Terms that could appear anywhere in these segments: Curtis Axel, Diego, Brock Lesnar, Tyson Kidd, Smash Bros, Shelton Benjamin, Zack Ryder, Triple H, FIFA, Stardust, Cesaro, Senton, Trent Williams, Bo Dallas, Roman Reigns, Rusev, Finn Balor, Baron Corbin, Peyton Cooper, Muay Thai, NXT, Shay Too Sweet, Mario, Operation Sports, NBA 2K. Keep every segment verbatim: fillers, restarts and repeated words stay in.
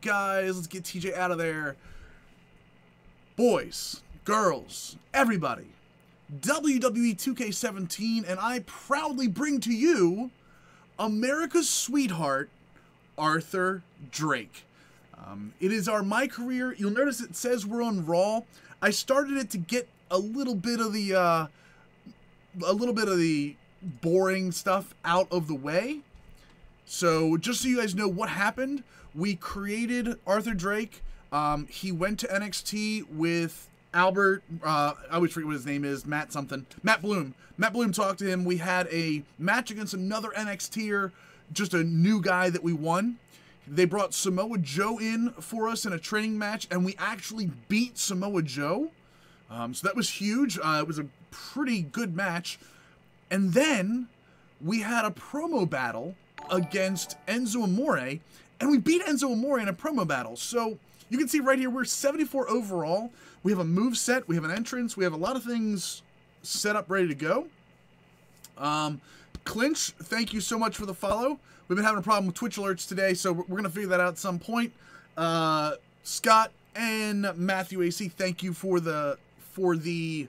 guys. Let's get T J out of there. Boys, girls, everybody, W W E two K seventeen, and I proudly bring to you America's sweetheart, Arthur Drake. Um, it is our My Career. You'll notice it says we're on RAW. I started it to get a little bit of the uh, a little bit of the boring stuff out of the way. So just so you guys know what happened, we created Arthur Drake. Um, he went to N X T with Albert, uh, I always forget what his name is, Matt something, Matt Bloom. Matt Bloom talked to him. We had a match against another N X T-er, just a new guy that we won. They brought Samoa Joe in for us in a training match, and we actually beat Samoa Joe. Um, so that was huge. Uh, it was a pretty good match. And then we had a promo battle against Enzo Amore, and we beat Enzo Amore in a promo battle. So you can see right here, we're seventy-four overall. We have a move set, we have an entrance, we have a lot of things set up, ready to go. Um, Clinch, thank you so much for the follow. We've been having a problem with Twitch alerts today, so we're going to figure that out at some point. Uh, Scott and Matthew A C, thank you for the, for the,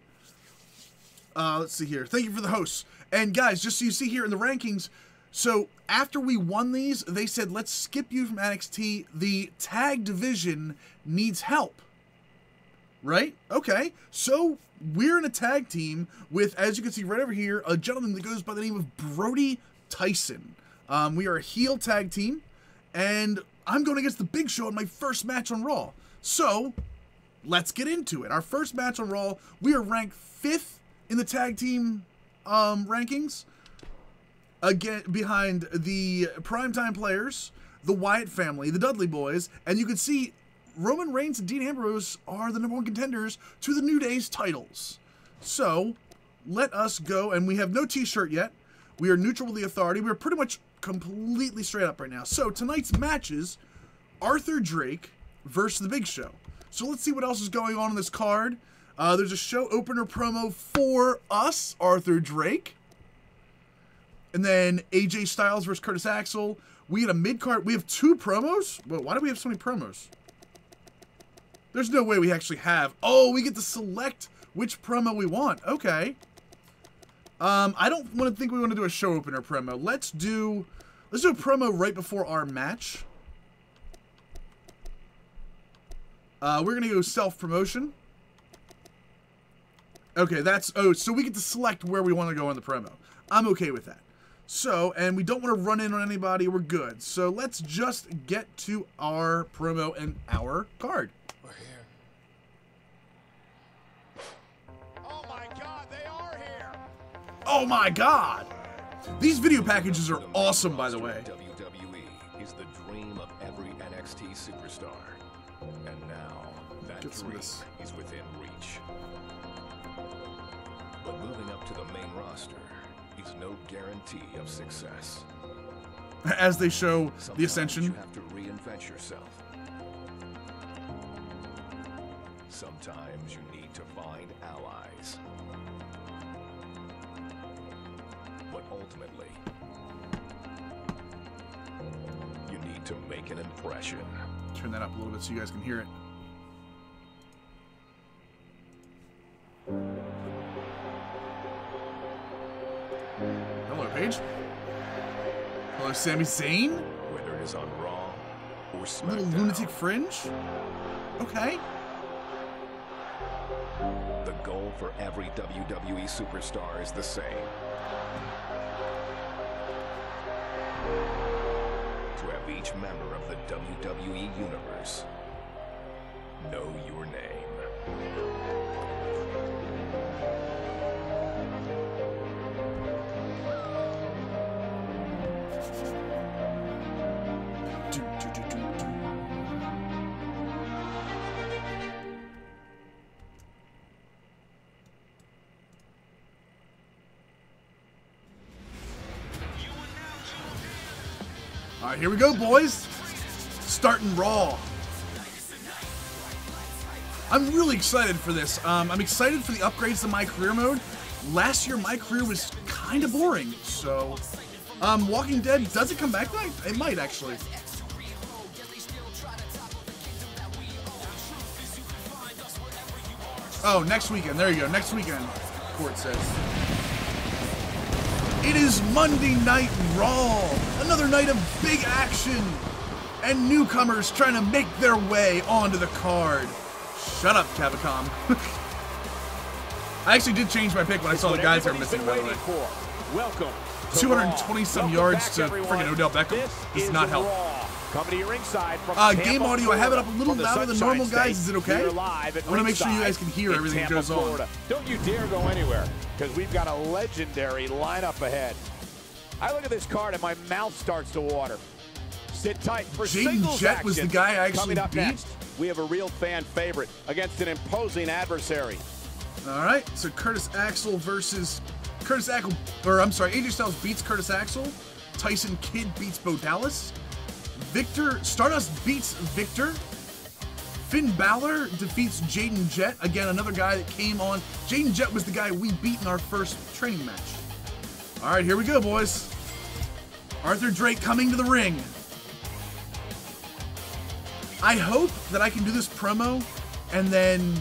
uh, let's see here. Thank you for the hosts. And guys, just so you see here in the rankings, so after we won these, they said, let's skip you from N X T. The tag division needs help. Right? Okay. So we're in a tag team with, as you can see right over here, a gentleman that goes by the name of Brody Tyson. Um, we are a heel tag team, and I'm going against the Big Show in my first match on Raw. So let's get into it. Our first match on Raw, we are ranked fifth in the tag team um, rankings, again behind the Primetime Players, the Wyatt Family, the Dudley Boys, and you can see Roman Reigns and Dean Ambrose are the number one contenders to the New Day's titles. So let us go, and we have no t-shirt yet. We are neutral with the Authority. We're pretty much completely straight up right now. So tonight's matches, Arthur Drake versus the Big Show. So let's see what else is going on in this card. Uh, there's a show opener promo for us, Arthur Drake. And then A J Styles versus Curtis Axel. We had a mid-card. We have two promos? Wait, why do we have so many promos? There's no way we actually have. Oh, we get to select which promo we want. Okay. Um, I don't want to think we want to do a show opener promo. Let's do, let's do a promo right before our match. Uh, we're going to go self-promotion. Okay, that's, oh, so we get to select where we want to go on the promo. I'm okay with that. So, and we don't want to run in on anybody. We're good. So let's just get to our promo and our card. We're here. Oh my God, they are here. Oh my God. These video packages are awesome, by the way. W W E is the dream of every N X T superstar. And now that dream is within reach. But moving up to the main roster is no guarantee of success. As they show sometimes the Ascension. You have to reinvent yourself. Sometimes you need to find allies. But ultimately, you need to make an impression. Turn that up a little bit so you guys can hear it. Hello, Paige. Hello, Sami Zayn. Whether it is on Raw or SmackDown. Little lunatic fringe. Okay. The goal for every W W E superstar is the same. To have each member of the W W E universe know your name. Do, do, do, do, do. Here we go, boys. Starting Raw. I'm really excited for this. Um, I'm excited for the upgrades to My Career mode. Last year, My Career was kind of boring, so... Um, Walking Dead, does it come back tonight? It might, actually. Oh, next weekend. There you go. Next weekend, Court says. It is Monday Night Raw. Another night of big action. And newcomers trying to make their way onto the card. Shut up, Cavacom. I actually did change my pick when I saw the guys are missing, by the way. Welcome. two hundred twenty some yards to freaking Odell Beckham does not help. Uh, game audio, I have it up a little louder than normal, guys. Is it okay? I want to make sure you guys can hear everything that goes on. Don't you dare go anywhere, because we've got a legendary lineup ahead. I look at this card and my mouth starts to water. Sit tight for singles action. Jaden Jett was the guy I actually beat. Next, we have a real fan favorite against an imposing adversary. All right, so Curtis Axel versus Curtis Axel, or I'm sorry, A J Styles beats Curtis Axel. Tyson Kidd beats Bo Dallas. Victor Stardust beats Victor. Finn Balor defeats Jaden Jett. Again, another guy that came on. Jaden Jett was the guy we beat in our first training match. All right, here we go, boys. Arthur Drake coming to the ring. I hope that I can do this promo and then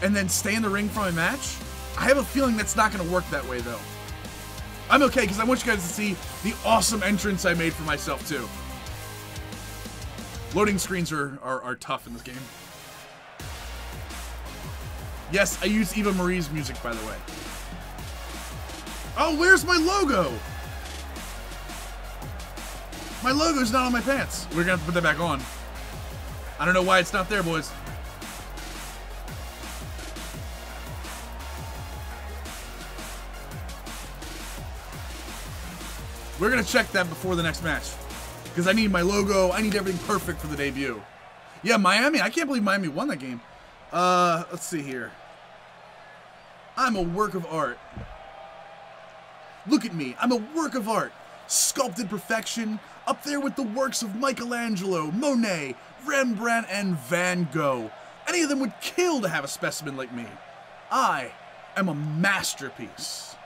and then stay in the ring for my match. I have a feeling that's not going to work that way, though. I'm okay, because I want you guys to see the awesome entrance I made for myself, too. Loading screens are, are, are tough in this game. Yes, I use Eva Marie's music, by the way. Oh, where's my logo? My logo's not on my pants. We're gonna have to put that back on. I don't know why it's not there, boys. We're gonna check that before the next match, because I need my logo. I need everything perfect for the debut. Yeah, Miami. I can't believe Miami won that game. Uh, let's see here. I'm a work of art. Look at me. I'm a work of art. Sculpted perfection, up there with the works of Michelangelo, Monet, Rembrandt, and Van Gogh. Any of them would kill to have a specimen like me. I am a masterpiece.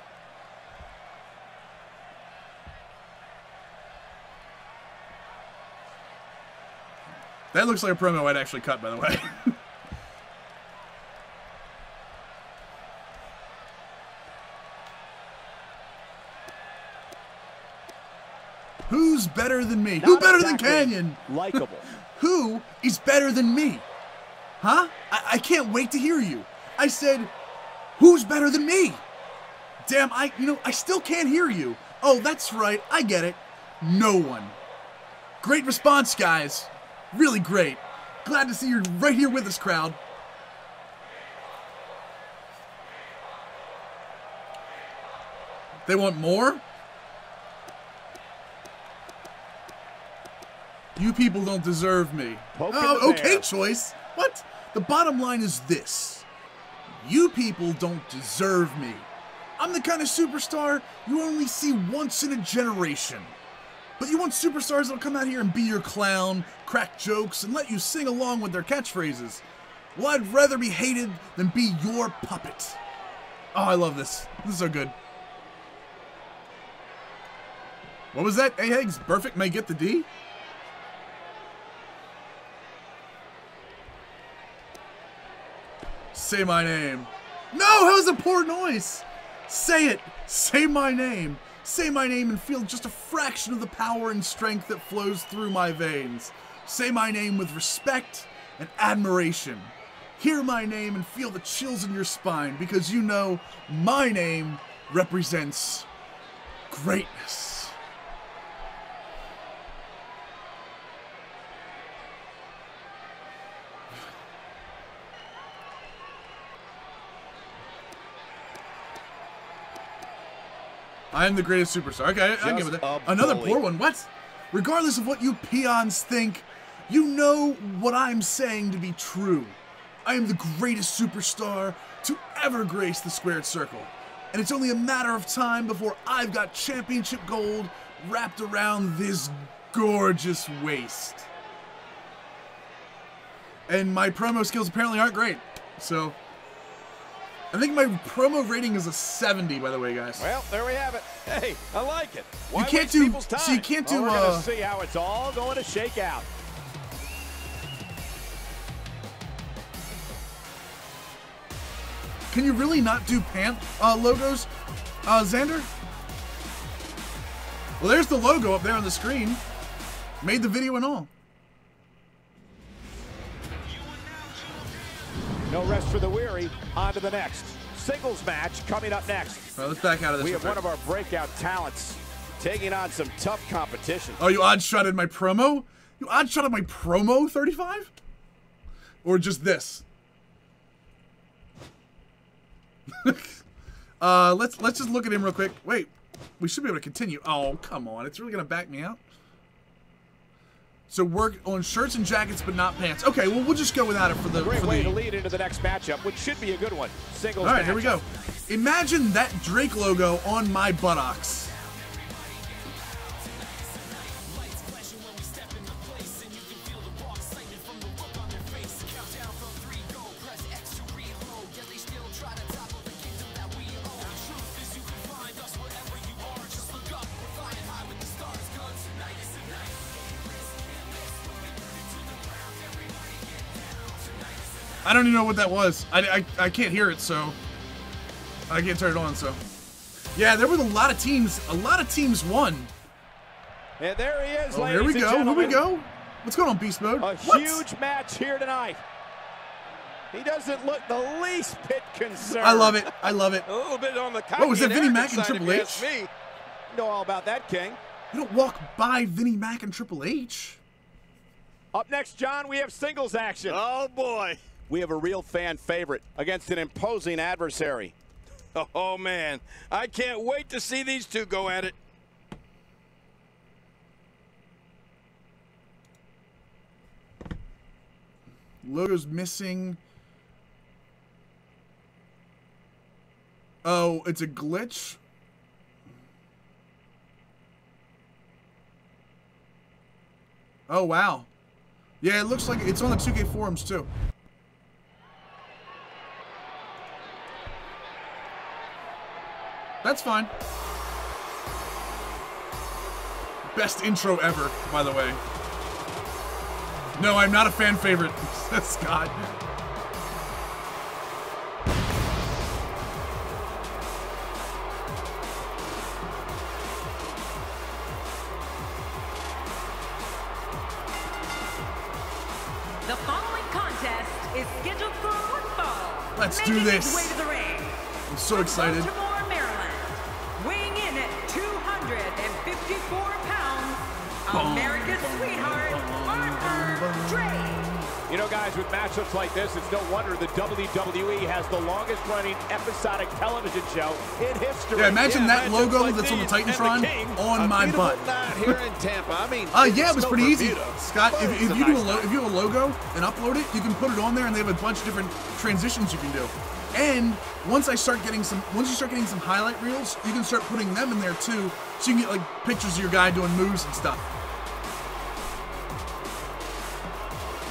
That looks like a promo I'd actually cut, by the way. Who's better than me? Not Who better exactly than Canyon? Likeable. Who is better than me? Huh? I, I can't wait to hear you. I said, who's better than me? Damn, I, you know, I still can't hear you. Oh, that's right. I get it. No one. Great response, guys. Really great. Glad to see you're right here with us, crowd. They want more? You people don't deserve me. Oh, okay, choice. What? The bottom line is this. You people don't deserve me. I'm the kind of superstar you only see once in a generation. But you want superstars that'll come out here and be your clown, crack jokes, and let you sing along with their catchphrases. Well, I'd rather be hated than be your puppet. Oh, I love this. This is so good. What was that? A-Hag's perfect may get the D? Say my name. No, that was a poor noise. Say it. Say my name. Say my name and feel just a fraction of the power and strength that flows through my veins. Say my name with respect and admiration. Hear my name and feel the chills in your spine, because you know my name represents greatness. I am the greatest superstar. Okay, I give it that. Another bully. Poor one. What? Regardless of what you peons think, you know what I'm saying to be true. I am the greatest superstar to ever grace the squared circle. And it's only a matter of time before I've got championship gold wrapped around this gorgeous waist. And my promo skills apparently aren't great. So... I think my promo rating is a seventy, by the way, guys. Well, there we have it. Hey, I like it. Why you can't do. So you can't do. Well, we're uh, gonna see how it's all going to shake out. Can you really not do pant uh, logos, uh, Xander? Well, there's the logo up there on the screen. Made the video and all. No rest for the weary. On to the next. Singles match coming up next. All right, let's back out of this. We have one of our breakout talents taking on some tough competition. Oh, you odd-shotted my promo? You odd-shotted my promo, thirty-five? Or just this? uh, let's let's just look at him real quick. Wait, we should be able to continue. Oh, come on. It's really going to back me out. So work on shirts and jackets, but not pants. Okay, well, we'll just go without it for the... Great for way the... to lead into the next matchup, which should be a good one. Singles All right, matchup. Here we go. Imagine that Drake logo on my buttocks. I don't even know what that was. I, I, I can't hear it, so I can't turn it on, so. Yeah, there were a lot of teams. A lot of teams won. And there he is, oh, ladies and gentlemen. Here we go. Here we go. What's going on, Beast Mode? A what? Huge match here tonight. He doesn't look the least bit concerned. I love it. I love it. A little bit on the cocky. Oh, was that Vinnie Mac and Triple H? You know all about that, King. You don't walk by Vinnie Mac and Triple H. Up next, John, we have singles action. Oh, boy. We have a real fan favorite against an imposing adversary. Oh, oh, man. I can't wait to see these two go at it. Logo's missing. Oh, it's a glitch. Oh, wow. Yeah, it looks like it's on the two K forums, too. That's fine. Best intro ever, by the way. No, I'm not a fan favorite. Scott. The following contest is scheduled for one fall. Let's do this. I'm so excited. America's sweetheart, Arthur Drake. You know, guys, with matchups like this, it's no wonder the W W E has the longest-running episodic television show in history. Yeah, imagine yeah, that logo like that's on the Titantron the on my butt. Here in Tampa. I mean, uh, yeah, it was pretty easy, Scott. If, if you nice do a lo if you have a logo and upload it, you can put it on there, and they have a bunch of different transitions you can do. And once I start getting some, once you start getting some highlight reels, you can start putting them in there too, so you can get like pictures of your guy doing moves and stuff.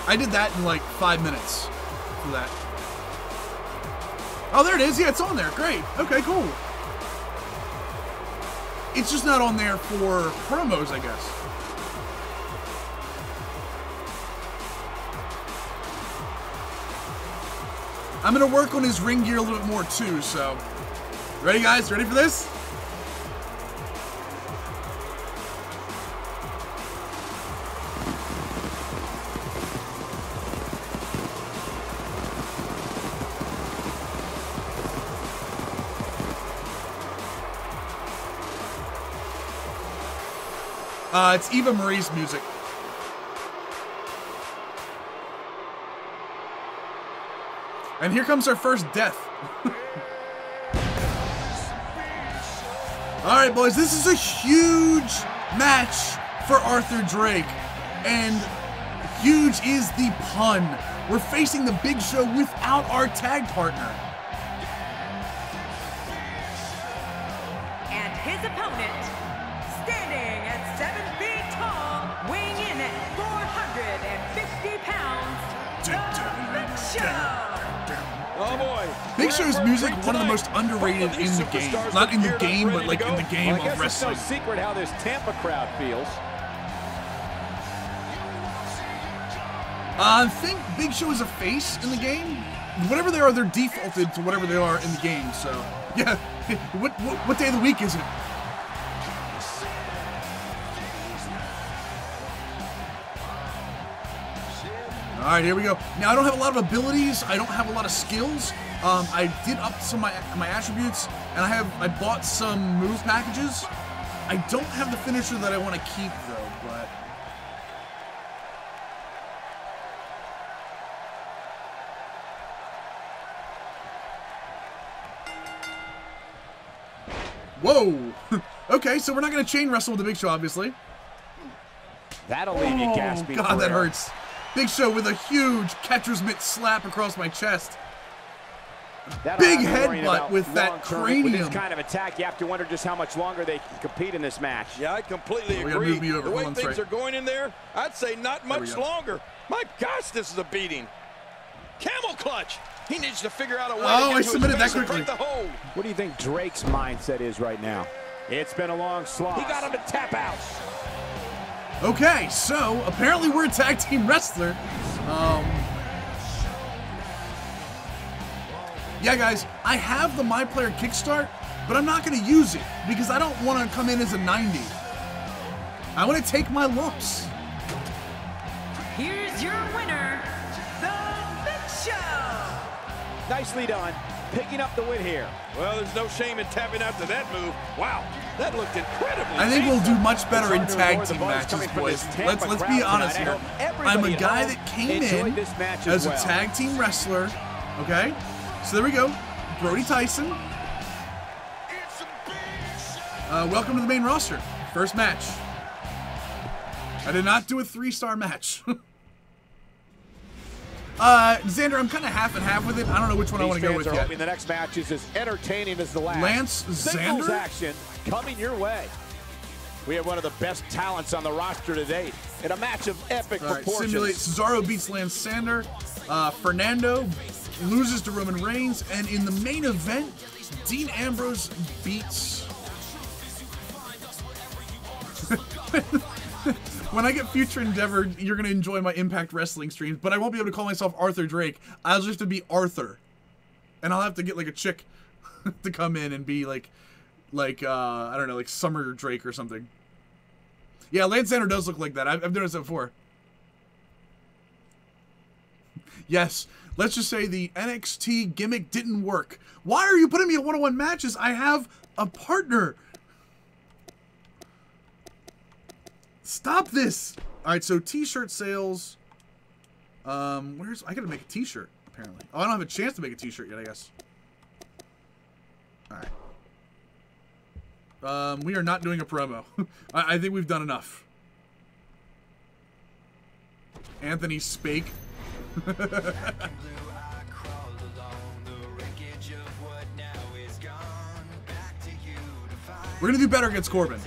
I did that in like five minutes for that. Oh, there it is. Yeah, it's on there. Great. Okay, cool. It's just not on there for promos, I guess. I'm going to work on his ring gear a little bit more too, so. Ready, guys? Ready for this? Uh, it's Eva Marie's music. And here comes our first death. All right, boys, this is a huge match for Arthur Drake. And huge is the pun. We're facing the Big Show without our tag partner. And his opponent, standing at seven feet tall, weighing in at four hundred fifty pounds, the Big Show. Oh boy. Big Show's music, one of the most underrated in the game. Not in the game, but like in the game of wrestling. It's no secret how this Tampa crowd feels. I think Big Show is a face in the game. whatever they are, they're defaulted to whatever they are in the game. So, yeah, what, what, what day of the week is it? All right, here we go. Now, I don't have a lot of abilities. I don't have a lot of skills. Um, I did up some of my, my attributes, and I have I bought some move packages. I don't have the finisher that I want to keep, though, but... Whoa! Okay, so we're not going to chain wrestle with the Big Show, obviously. That'll leave you gasping. Oh, God, that hurts. Big Show with a huge catcher's mitt slap across my chest. That'll big headbutt with that cranium. With this kind of attack, you have to wonder just how much longer they can compete in this match. Yeah, I completely oh, agree. The way Hold things are going in there, I'd say not much longer. My gosh, this is a beating. Camel clutch. He needs to figure out a way oh, to get I submitted that quickly. The hold. What do you think Drake's mindset is right now? It's been a long slog. He got him to tap out. Okay, so apparently we're a tag team wrestler. Um... Yeah, guys, I have the My Player Kickstart, but I'm not going to use it because I don't want to come in as a ninety. I want to take my lumps. Here's your winner, The Big Show. Nicely done, picking up the win here. Well, there's no shame in tapping out to that move. Wow, that looked incredible. I think we'll do much better in tag team matches, boys. Let's, let's be honest here. I'm a guy that came in as a tag team wrestler, okay? So there we go, Brody Tyson. Uh, welcome to the main roster. First match. I did not do a three-star match. uh, Xander, I'm kind of half and half with it. I don't know which one These I want to go with yet. The next match is as entertaining as the last. Lance Xander action coming your way. We have one of the best talents on the roster today in a match of epic right, proportions. Simulate Cesaro beats Lance Xander. Uh, Fernando loses to Roman Reigns, and in the main event, Dean Ambrose beats... When I get future endeavored, you're going to enjoy my Impact Wrestling streams, but I won't be able to call myself Arthur Drake. I'll just have to be Arthur. And I'll have to get, like, a chick to come in and be, like, like uh, I don't know, like Summer Drake or something. Yeah, Lance Xander does look like that. I've, I've noticed that before. Yes. Let's just say the N X T gimmick didn't work. Why are you putting me in one-on-one matches? I have a partner. Stop this. All right, so T-shirt sales. Um, where's I gotta make a T-shirt apparently. Oh, I don't have a chance to make a T-shirt yet, I guess. All right. Um, we are not doing a promo. I, I think we've done enough. Anthony Spake. We're gonna do better against Corbin.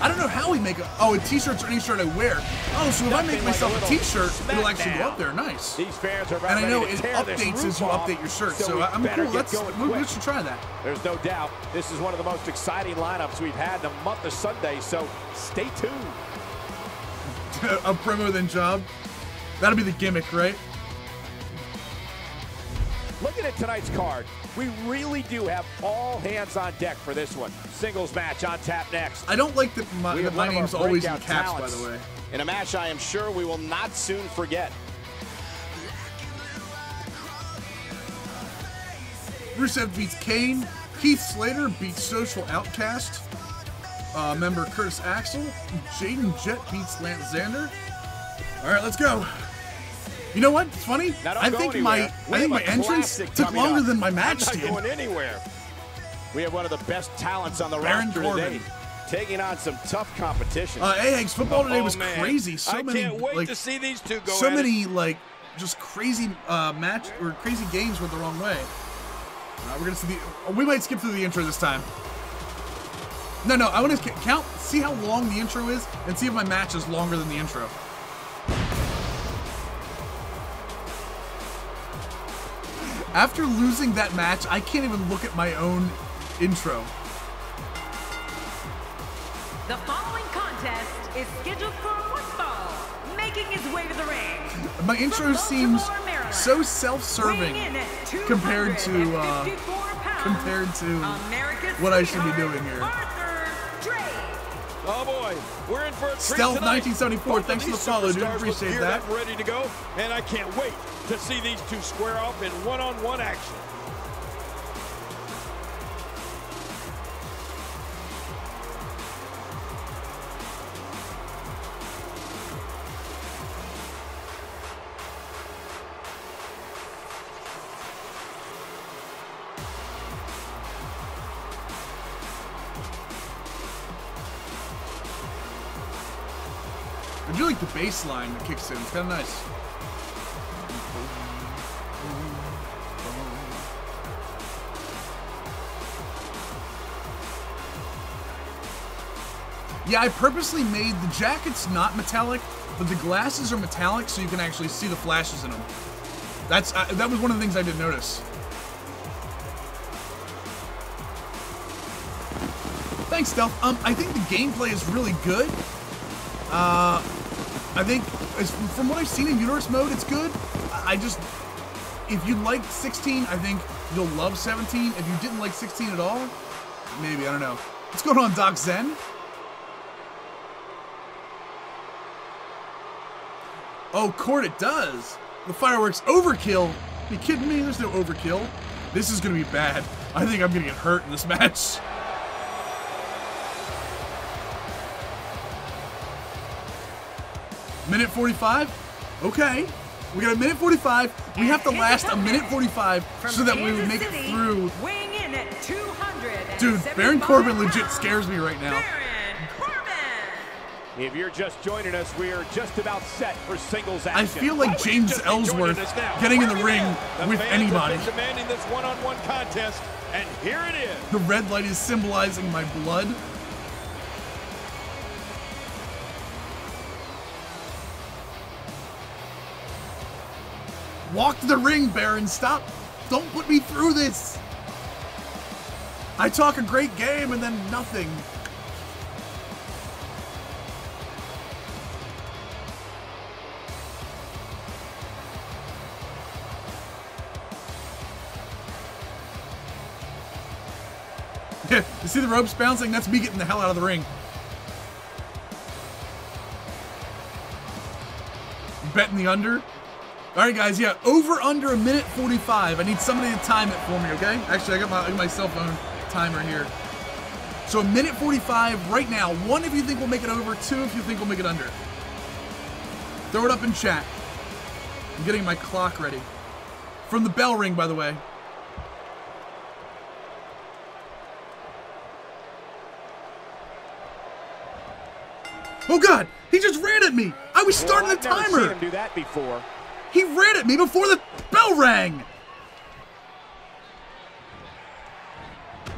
I don't know how we make a oh a t-shirts or any shirt I wear. Oh, so if Nothing I make myself like a, a t-shirt, it'll actually down. Go up there. Nice. These fans are and I know it updates as you update your shirt. So, so I'm cool. Let's we should try that. There's no doubt. This is one of the most exciting lineups we've had in the month of Sunday. So stay tuned. A promo than job. That'll be the gimmick, right? Looking at tonight's card, we really do have all hands on deck for this one. Singles match on tap next. I don't like that my, that my name's always in caps, by the way. In a match I am sure we will not soon forget. Rusev beats Kane. Heath Slater beats Social Outcast. Uh, member Curtis Axel. Jaden Jett beats Lance Xander. All right, let's go. You know what? It's funny. I think my I think my entrance took longer than my match did. I'm not going anywhere. We have one of the best talents on the roster today, taking on some tough competition. Uh, A H's football today was crazy. So many, I can't wait to see these two go at it. So many like just crazy uh, match or crazy games went the wrong way. Uh, we're gonna see the. We might skip through the intro this time. No, no. I want to count. See how long the intro is, and see if my match is longer than the intro. After losing that match, I can't even look at my own intro. The following contest is scheduled for one fall, making his way to the ring. My intro seems so self-serving compared to uh, compared to what I should be doing here. Arthur Drake. Oh boy, we're in for a treat Stealth tonight. nineteen seventy-four, thanks for the follow, dude. Appreciate that. I'm ready to go, and I can't wait to see these two square off in one-on-one action. I do like the bass line that kicks in, it's kind of nice. Yeah, I purposely made the jacket's not metallic, but the glasses are metallic so you can actually see the flashes in them. That's uh, that was one of the things I didn't notice. Thanks, Delph. Um, I think the gameplay is really good. Uh, I think, as, from what I've seen in Universe Mode, it's good. I just, if you liked sixteen, I think you'll love seventeen. If you didn't like sixteen at all, maybe, I don't know. What's going on, Doc Zen? Oh, Court, it does. The fireworks overkill. Are you kidding me? There's no overkill. This is going to be bad. I think I'm going to get hurt in this match. minute forty-five? Okay. We got a minute forty-five. We have to last a minute forty-five so that we make it through. Dude, Baron Corbin legit scares me right now. If you're just joining us, we are just about set for singles action. I feel like James Ellsworth getting in the ring with anybody. Demanding this one-on-one contest, and here it is. The red light is symbolizing my blood. Walk to the ring, Baron. Stop. Don't put me through this. I talk a great game and then nothing. You see the ropes bouncing? That's me getting the hell out of the ring. Betting the under. All right, guys, yeah, over under a minute forty-five. I need somebody to time it for me, okay? Actually, I got my, I got my cell phone timer here. So a minute forty-five right now. One, if you think we'll make it over. Two, if you think we'll make it under. Throw it up in chat. I'm getting my clock ready. From the bell ring, by the way. Oh, God, he just ran at me. I was starting well, the timer. I've never seen him do that before. He ran at me before the bell rang!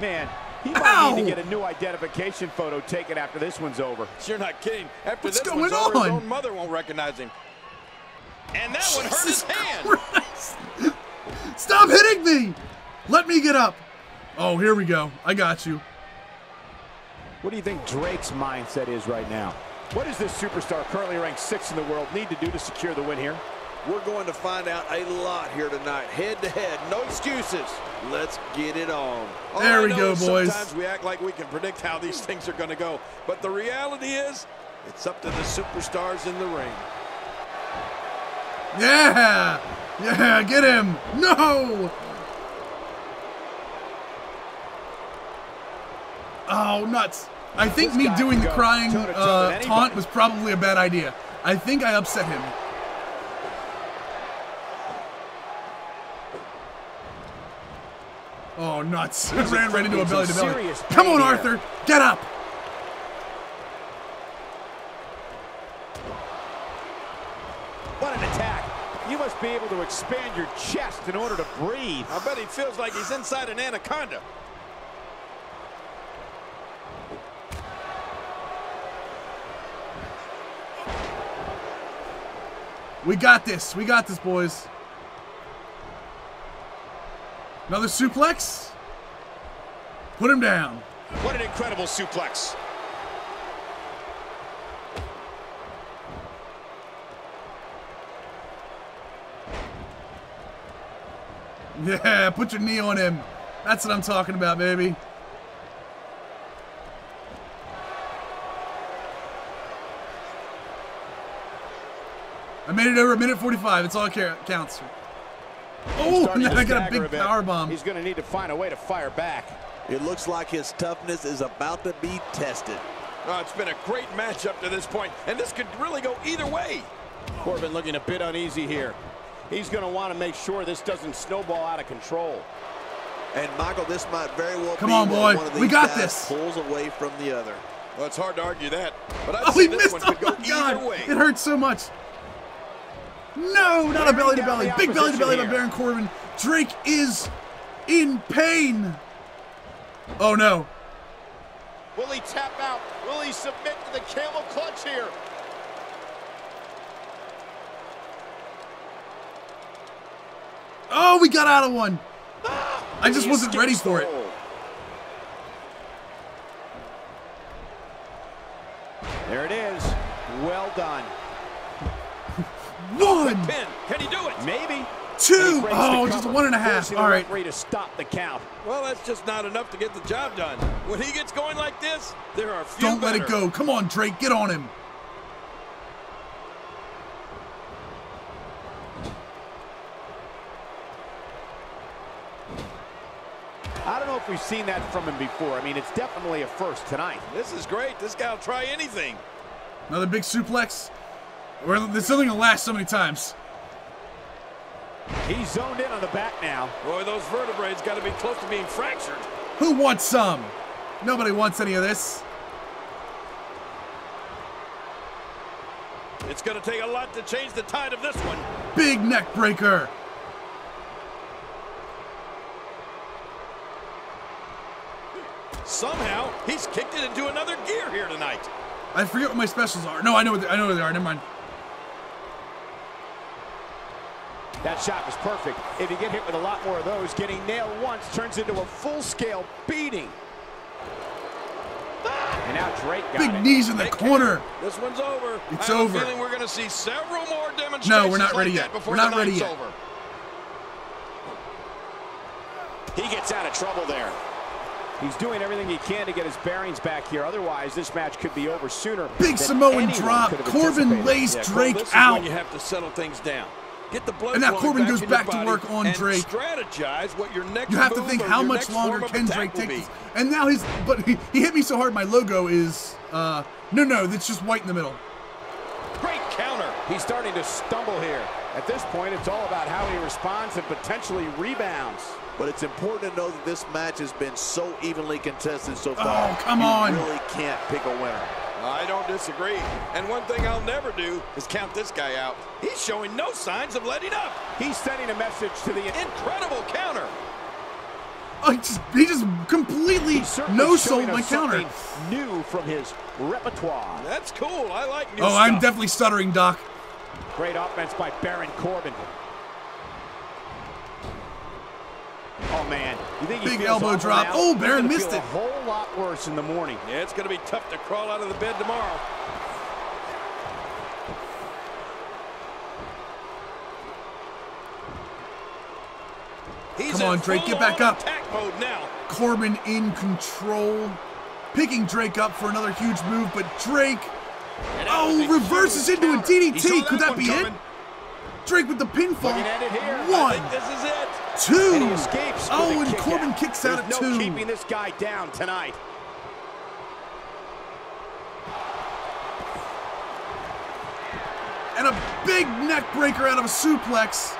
Man, he might Ow. need to get a new identification photo taken after this one's over. You're not kidding. After What's this going one's on? over, his own mother won't recognize him. And that Jesus one hurt his hand! Christ. Stop hitting me! Let me get up. Oh, here we go. I got you. What do you think Drake's mindset is right now? What does this superstar, currently ranked sixth in the world, need to do to secure the win here? We're going to find out a lot here tonight. Head to head, no excuses. Let's get it on. All there we go, boys. Sometimes we act like we can predict how these things are going to go, but the reality is it's up to the superstars in the ring. Yeah, yeah, get him. No. Oh, nuts. I think me doing the crying uh, taunt was probably a bad idea. I think I upset him. Oh, nuts. He ran right into a belly-to-belly. Come on, Arthur. Get up. What an attack. You must be able to expand your chest in order to breathe. I bet he feels like he's inside an anaconda. We got this. We got this, boys. Another suplex. Put him down. What an incredible suplex. Yeah, put your knee on him. That's what I'm talking about, baby. I made it over a minute forty-five. It's all that counts. Oh, and then I got a big power bomb. He's going to need to find a way to fire back. It looks like his toughness is about to be tested. Oh, it's been a great match up to this point, and this could really go either way. Corbin looking a bit uneasy here. He's going to want to make sure this doesn't snowball out of control. And Michael, this might very well come be on, boy. One of these we got this. Pulls away from the other. Well, it's hard to argue that. But I oh, he this missed one could oh, go God. Way. It hurts so much. No, not a belly to belly. Big belly to belly by Baron Corbin. Drake is in pain. Oh no. Will he tap out? Will he submit to the camel clutch here? Oh, we got out of one. Ah, I just wasn't ready for it. There it is. Well done. One. Can he do it? Maybe. Two. Oh, just one and a half. All right. Ready to stop the count. Well, that's just not enough to get the job done. When he gets going like this, there are few don't better. Let it go. Come on, Drake. Get on him. I don't know if we've seen that from him before. I mean, it's definitely a first tonight. This is great. This guy will try anything. Another big suplex. We're, this is only going to last so many times. He's zoned in on the back now. Boy, those vertebrae's got to be close to being fractured. Who wants some? Nobody wants any of this. It's going to take a lot to change the tide of this one. Big neck breaker. Somehow, he's kicked it into another gear here tonight. I forget what my specials are. No, I know what they, I know what they are. Never mind. That shot was perfect. If you get hit with a lot more of those, getting nailed once turns into a full-scale beating. And now Drake got big it. Knees in the corner. This one's over. It's I have over. A feeling we're going to see several more demonstrations. No, we're not ready like yet. We're not ready yet. Over. He gets out of trouble there. He's doing everything he can to get his bearings back here. Otherwise, this match could be over sooner. Big Samoan drop. Corbin lays yeah, Drake well, out. When you have to settle things down. Get the blood and now Corbin back goes back to work on Drake. Strategize what your next you have to think how much longer can Drake take this. And now he's, but he, he hit me so hard my logo is, uh, no, no, it's just white in the middle. Great counter. He's starting to stumble here. At this point, it's all about how he responds and potentially rebounds. But it's important to know that this match has been so evenly contested so far. Oh, come on. You really can't pick a winner. I don't disagree. And one thing I'll never do is count this guy out. He's showing no signs of letting up. He's sending a message to the incredible counter. I just, he just completely no-sold my counter. New from his repertoire. That's cool. I like new oh, stuff. I'm definitely stuttering, Doc. Great offense by Baron Corbin. Oh, man. You think big elbow drop. Now? Oh, Baron missed it. A whole lot worse in the morning. Yeah, it's going to be tough to crawl out of the bed tomorrow. He's come on, Drake. Get back up. Mode now. Corbin in control. Picking Drake up for another huge move, but Drake oh, reverses into counter. A D D T. Could that, that be coming. It? Drake with the pinfall. One. I think this is it. Two. And he escapes oh, and Corbin out. Kicks out at no two. Keeping this guy down tonight. And a big neck breaker out of a suplex.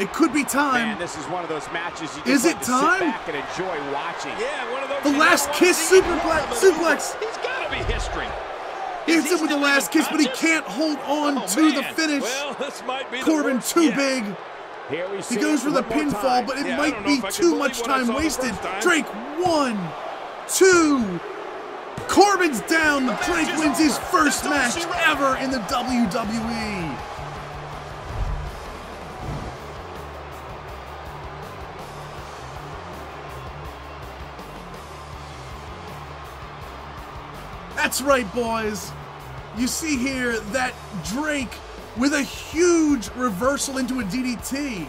It could be time. Man, this is one of those matches you just is it like to time? Sit back and enjoy watching. Yeah, one of those the last kiss superplex. Suplex. He's got to be history. He hits him with the last kiss, but he can't hold on oh, to man. The finish. Well, this might be Corbin the too yeah. big. Here we see he goes for the pinfall, but it yeah, might be too much time wasted. Time. Drake, one, two. Corbin's down. The Drake wins his first match ever in the W W E. That's right, boys. You see here that Drake with a huge reversal into a D D T.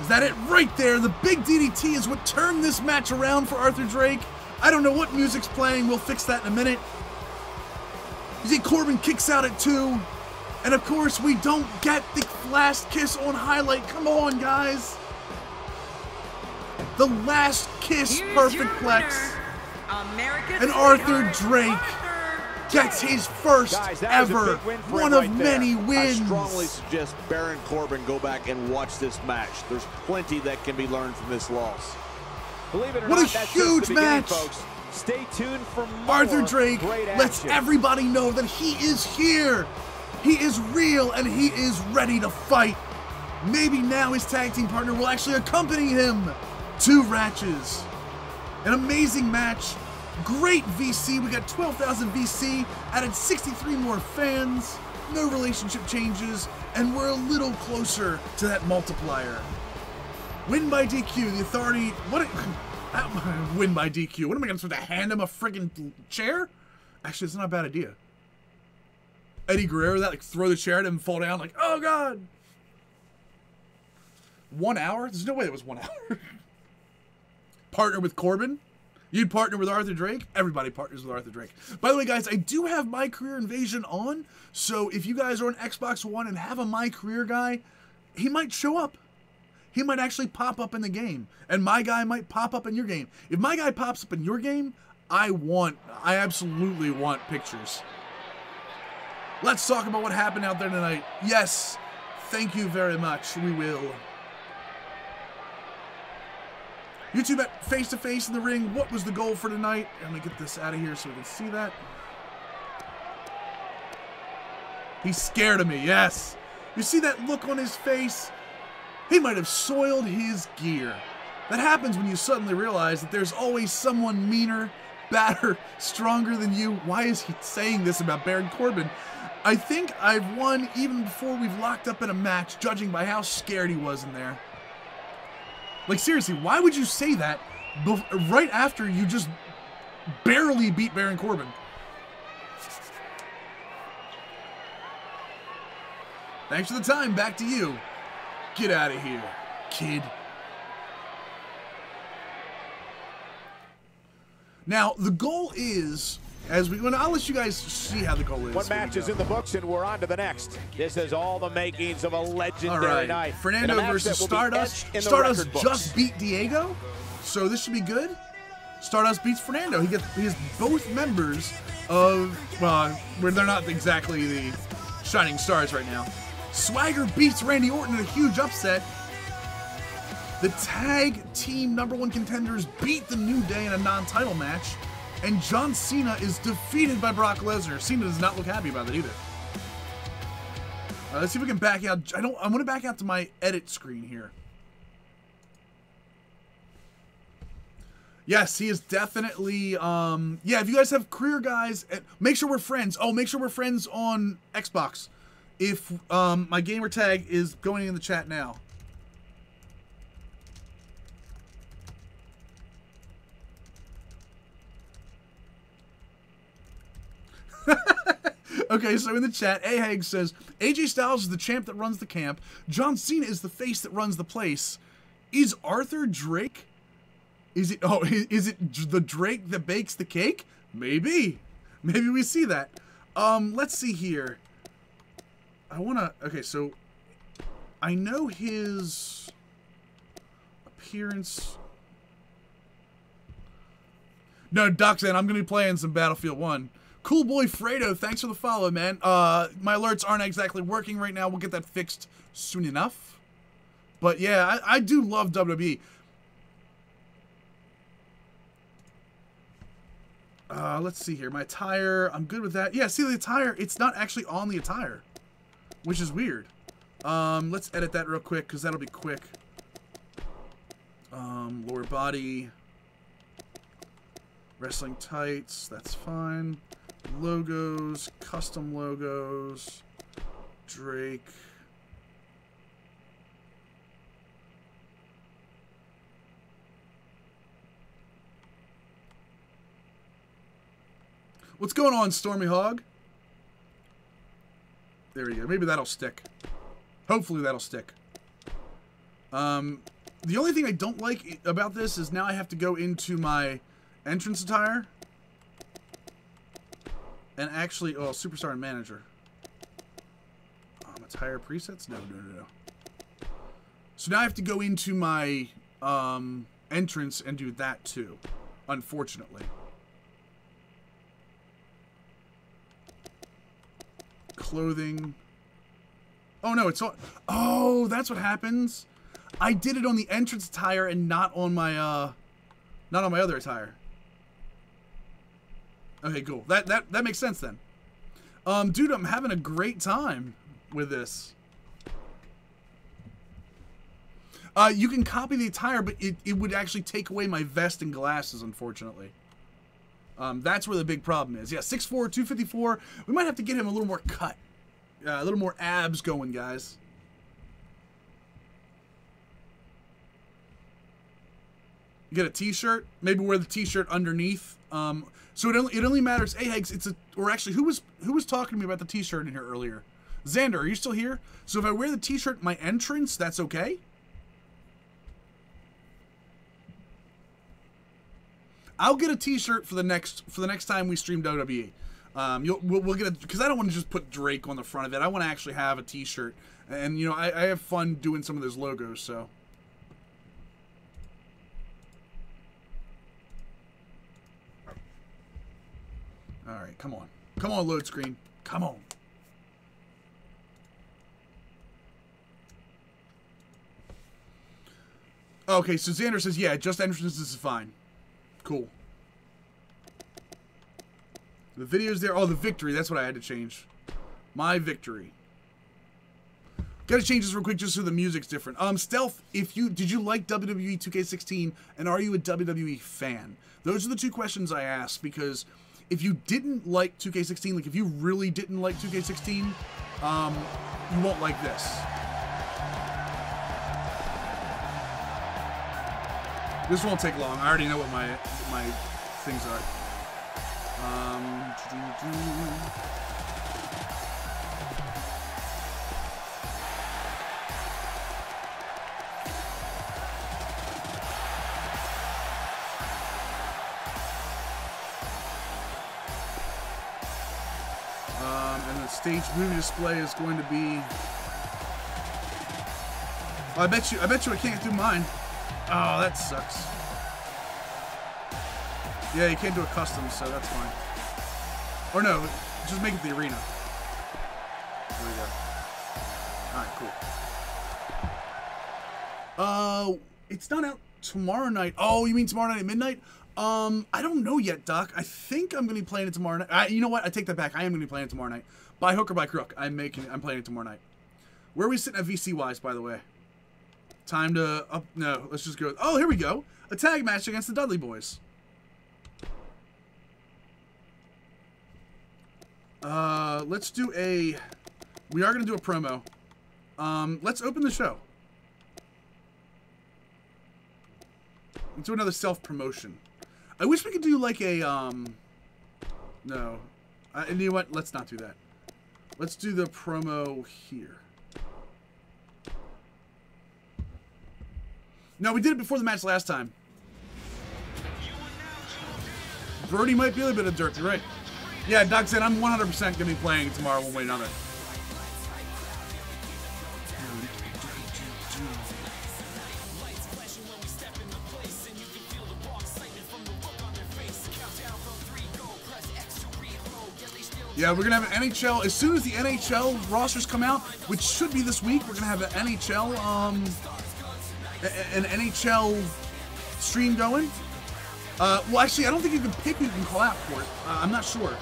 Is that it right there? The big D D T is what turned this match around for Arthur Drake. I don't know what music's playing. We'll fix that in a minute. You see Corbin kicks out at two. And of course, we don't get the last kiss on highlight. Come on, guys. The last kiss. Here's perfect plex. And Arthur Drake Arthur gets his first guys, ever one right of there. many wins. I strongly suggest Baron Corbin go back and watch this match. There's plenty that can be learned from this loss. Believe it or what not, a huge match. Folks. Stay tuned for more. Arthur Drake lets everybody know that he is here. He is real and he is ready to fight. Maybe now his tag team partner will actually accompany him to Ratches. An amazing match. Great V C. We got twelve thousand V C. Added sixty-three more fans. No relationship changes. And we're a little closer to that multiplier. Win by D Q. The authority. What? A, win by D Q. What am I going to hand him a freaking chair? Actually, it's not a bad idea. Eddie Guerrero, that like throw the chair at him and fall down like, oh God. One hour? There's no way it was one hour. Partner with Corbin? You'd partner with Arthur Drake? Everybody partners with Arthur Drake. By the way, guys, I do have My Career Invasion on, so if you guys are on Xbox One and have a My Career guy, he might show up. He might actually pop up in the game, and my guy might pop up in your game. If my guy pops up in your game, I want, I absolutely want pictures. Let's talk about what happened out there tonight. Yes, thank you very much. We will. YouTube at face-to-face in the ring. What was the goal for tonight? I'm going to get this out of here so we can see that. He's scared of me, yes. You see that look on his face? He might have soiled his gear. That happens when you suddenly realize that there's always someone meaner, badder, stronger than you. Why is he saying this about Baron Corbin? I think I've won even before we've locked up in a match, judging by how scared he was in there. Like, seriously, why would you say that right after you just barely beat Baron Corbin? Thanks for the time. Back to you. Get out of here, kid. Now, the goal is... As we, well, I'll let you guys see how the goal is. One match is in the books, and we're on to the next. This is all the makings of a legendary right. night. Fernando versus Stardust. Stardust just beat Diego, so this should be good. Stardust beats Fernando. He gets he's both members of, well, they're not exactly the shining stars right now. Swagger beats Randy Orton in a huge upset. The tag team number one contenders beat the New Day in a non-title match. And John Cena is defeated by Brock Lesnar. Cena does not look happy about that either. Uh, let's see if we can back out. I don't. I want to back out to my edit screen here. Yes, he is definitely. Um, yeah, if you guys have career guys, make sure we're friends. Oh, make sure we're friends on Xbox. If um, my gamer tag is going in the chat now. Okay, so in the chat, A-Hag says, A J Styles is the champ that runs the camp. John Cena is the face that runs the place. Is Arthur Drake? Is it, oh, is it the Drake that bakes the cake? Maybe. Maybe we see that. Um, let's see here. I want to, okay, so I know his appearance. No, Doxan, I'm going to be playing some Battlefield one. Cool boy Fredo, thanks for the follow, man. Uh, my alerts aren't exactly working right now. We'll get that fixed soon enough. But yeah, I, I do love W W E. Uh, let's see here. My attire, I'm good with that. Yeah, see the attire, it's not actually on the attire, which is weird. Um, let's edit that real quick because that'll be quick. Um, lower body, wrestling tights, that's fine. Logos, custom logos, Drake. What's going on, Stormy Hog? There we go. Maybe that'll stick. Hopefully that'll stick. Um, the only thing I don't like about this is now I have to go into my entrance attire. And actually, oh, Superstar and Manager. Um, attire presets? No, no, no, no. So now I have to go into my um, entrance and do that too, unfortunately. Clothing. Oh, no, it's all... Oh, that's what happens. I did it on the entrance attire and not on my, uh... Not on my other attire. Okay, cool. That that that makes sense then. Um, dude, I'm having a great time with this. Uh, you can copy the attire, but it, it would actually take away my vest and glasses, unfortunately. Um, that's where the big problem is. Yeah, six four, two fifty-four. We might have to get him a little more cut. Uh, a little more abs going, guys. You get a t-shirt. Maybe wear the t-shirt underneath. Um, so it only, it only matters. Hey, Hegs, it's a... Or actually, who was who was talking to me about the t-shirt in here earlier? Xander, are you still here? So if I wear the t-shirt my entrance, that's okay? I'll get a t-shirt for the next for the next time we stream W W E. Um, you'll, we'll, we'll get a... Because I don't want to just put Drake on the front of it. I want to actually have a t-shirt. And, you know, I, I have fun doing some of those logos, so... All right, come on. Come on, load screen. Come on. Okay, so Xander says, yeah, just entrances is fine. Cool. The video's there. Oh, the victory. That's what I had to change. My victory. Gotta change this real quick just so the music's different. Um, Stealth, if you did you like W W E two K sixteen, and are you a W W E fan? Those are the two questions I asked, because... If you didn't like two K sixteen, like if you really didn't like two K sixteen, um, you won't like this. This won't take long. I already know what my my things are. Um, doo -doo. Stage movie display is going to be... Oh, I bet you I bet you I can't do mine. Oh, that sucks. Yeah, you can't do a custom, so that's fine. Or no, just make it the arena. There we go. Alright, cool. Uh, it's not out tomorrow night. Oh, you mean tomorrow night at midnight? Um, I don't know yet, Doc. I think I'm going to be playing it tomorrow night. I, you know what? I take that back. I am going to be playing it tomorrow night. By hook or by crook, I'm making. I'm playing it tomorrow night. Where are we sitting at V C-wise, by the way? Time to up. No, let's just go. Oh, here we go. A tag match against the Dudley Boys. Uh, let's do a. We are going to do a promo. Um, let's open the show. Let's do another self-promotion. I wish we could do like a. Um, no. Uh, and you know what? Let's not do that. Let's do the promo here. No, we did it before the match last time. Brody might be a little bit of dirt, right? Yeah, Doc said I'm one hundred percent going to be playing tomorrow one way or another. Yeah, we're going to have an N H L. As soon as the N H L rosters come out, which should be this week, we're going to have an N H L um, an N H L stream going. Uh, well, actually, I don't think you can pick who you can call out for it. Uh, I'm not sure.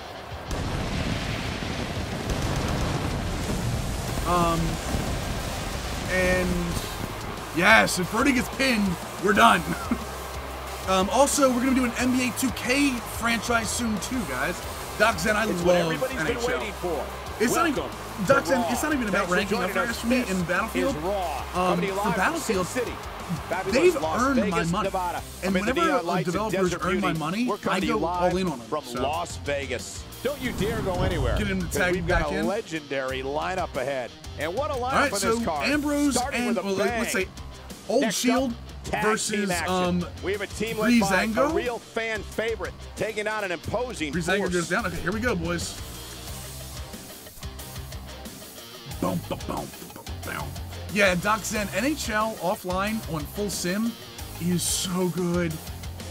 Um, and, yes, if Brody gets pinned, we're done. um, also, we're going to do an N B A two K franchise soon, too, guys. Doc Zen, I it's love what everybody's N H L. Been waiting for. It's Welcome not even, Doc Zen, it's not even about ranking up players for me in Battlefield. Um, for Battlefield, City. They've earned Vegas, my money. Nevada. And whenever the developers earn my money, I go all in on them. From so. Las Vegas. Don't you dare go anywhere. Get him to tag we've back got a in. Legendary lineup ahead. And what a lineup all right, for so this card. Ambrose Starting and, well, let's say Old Next Shield up, versus um, we have a team led by a real fan favorite, taking on an imposing Breezango goes down. Okay, here we go, boys. Boom, boom, boom, boom, boom. Yeah, Doc Zen, N H L offline on full sim is so good.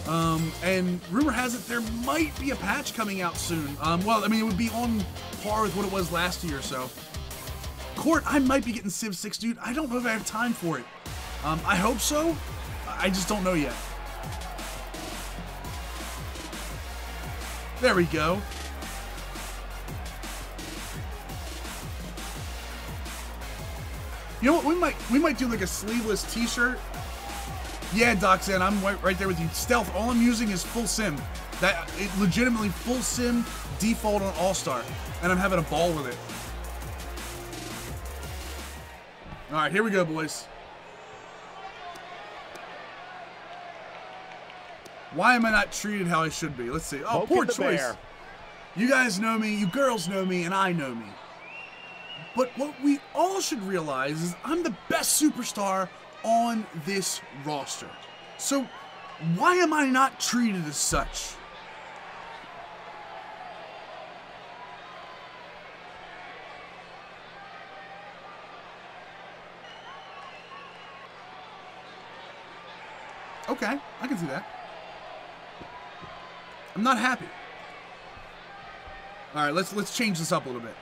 Um, and rumor has it there might be a patch coming out soon. Um, well, I mean, it would be on par with what it was last year or so. Court, I might be getting Civ six, dude. I don't know if I have time for it. Um, I hope so. I just don't know yet. There we go. You know what? We might we might do like a sleeveless T-shirt. Yeah, Doc Zen, I'm right there with you. Stealth, all I'm using is full sim. That it legitimately full sim default on All-Star. And I'm having a ball with it. Alright, here we go, boys. Why am I not treated how I should be? Let's see. Oh, Poke poor choice. Bear. You guys know me, you girls know me, and I know me. But what we all should realize is I'm the best superstar on this roster. So why am I not treated as such? Okay, I can see that. I'm not happy. All right, let's let's change this up a little bit.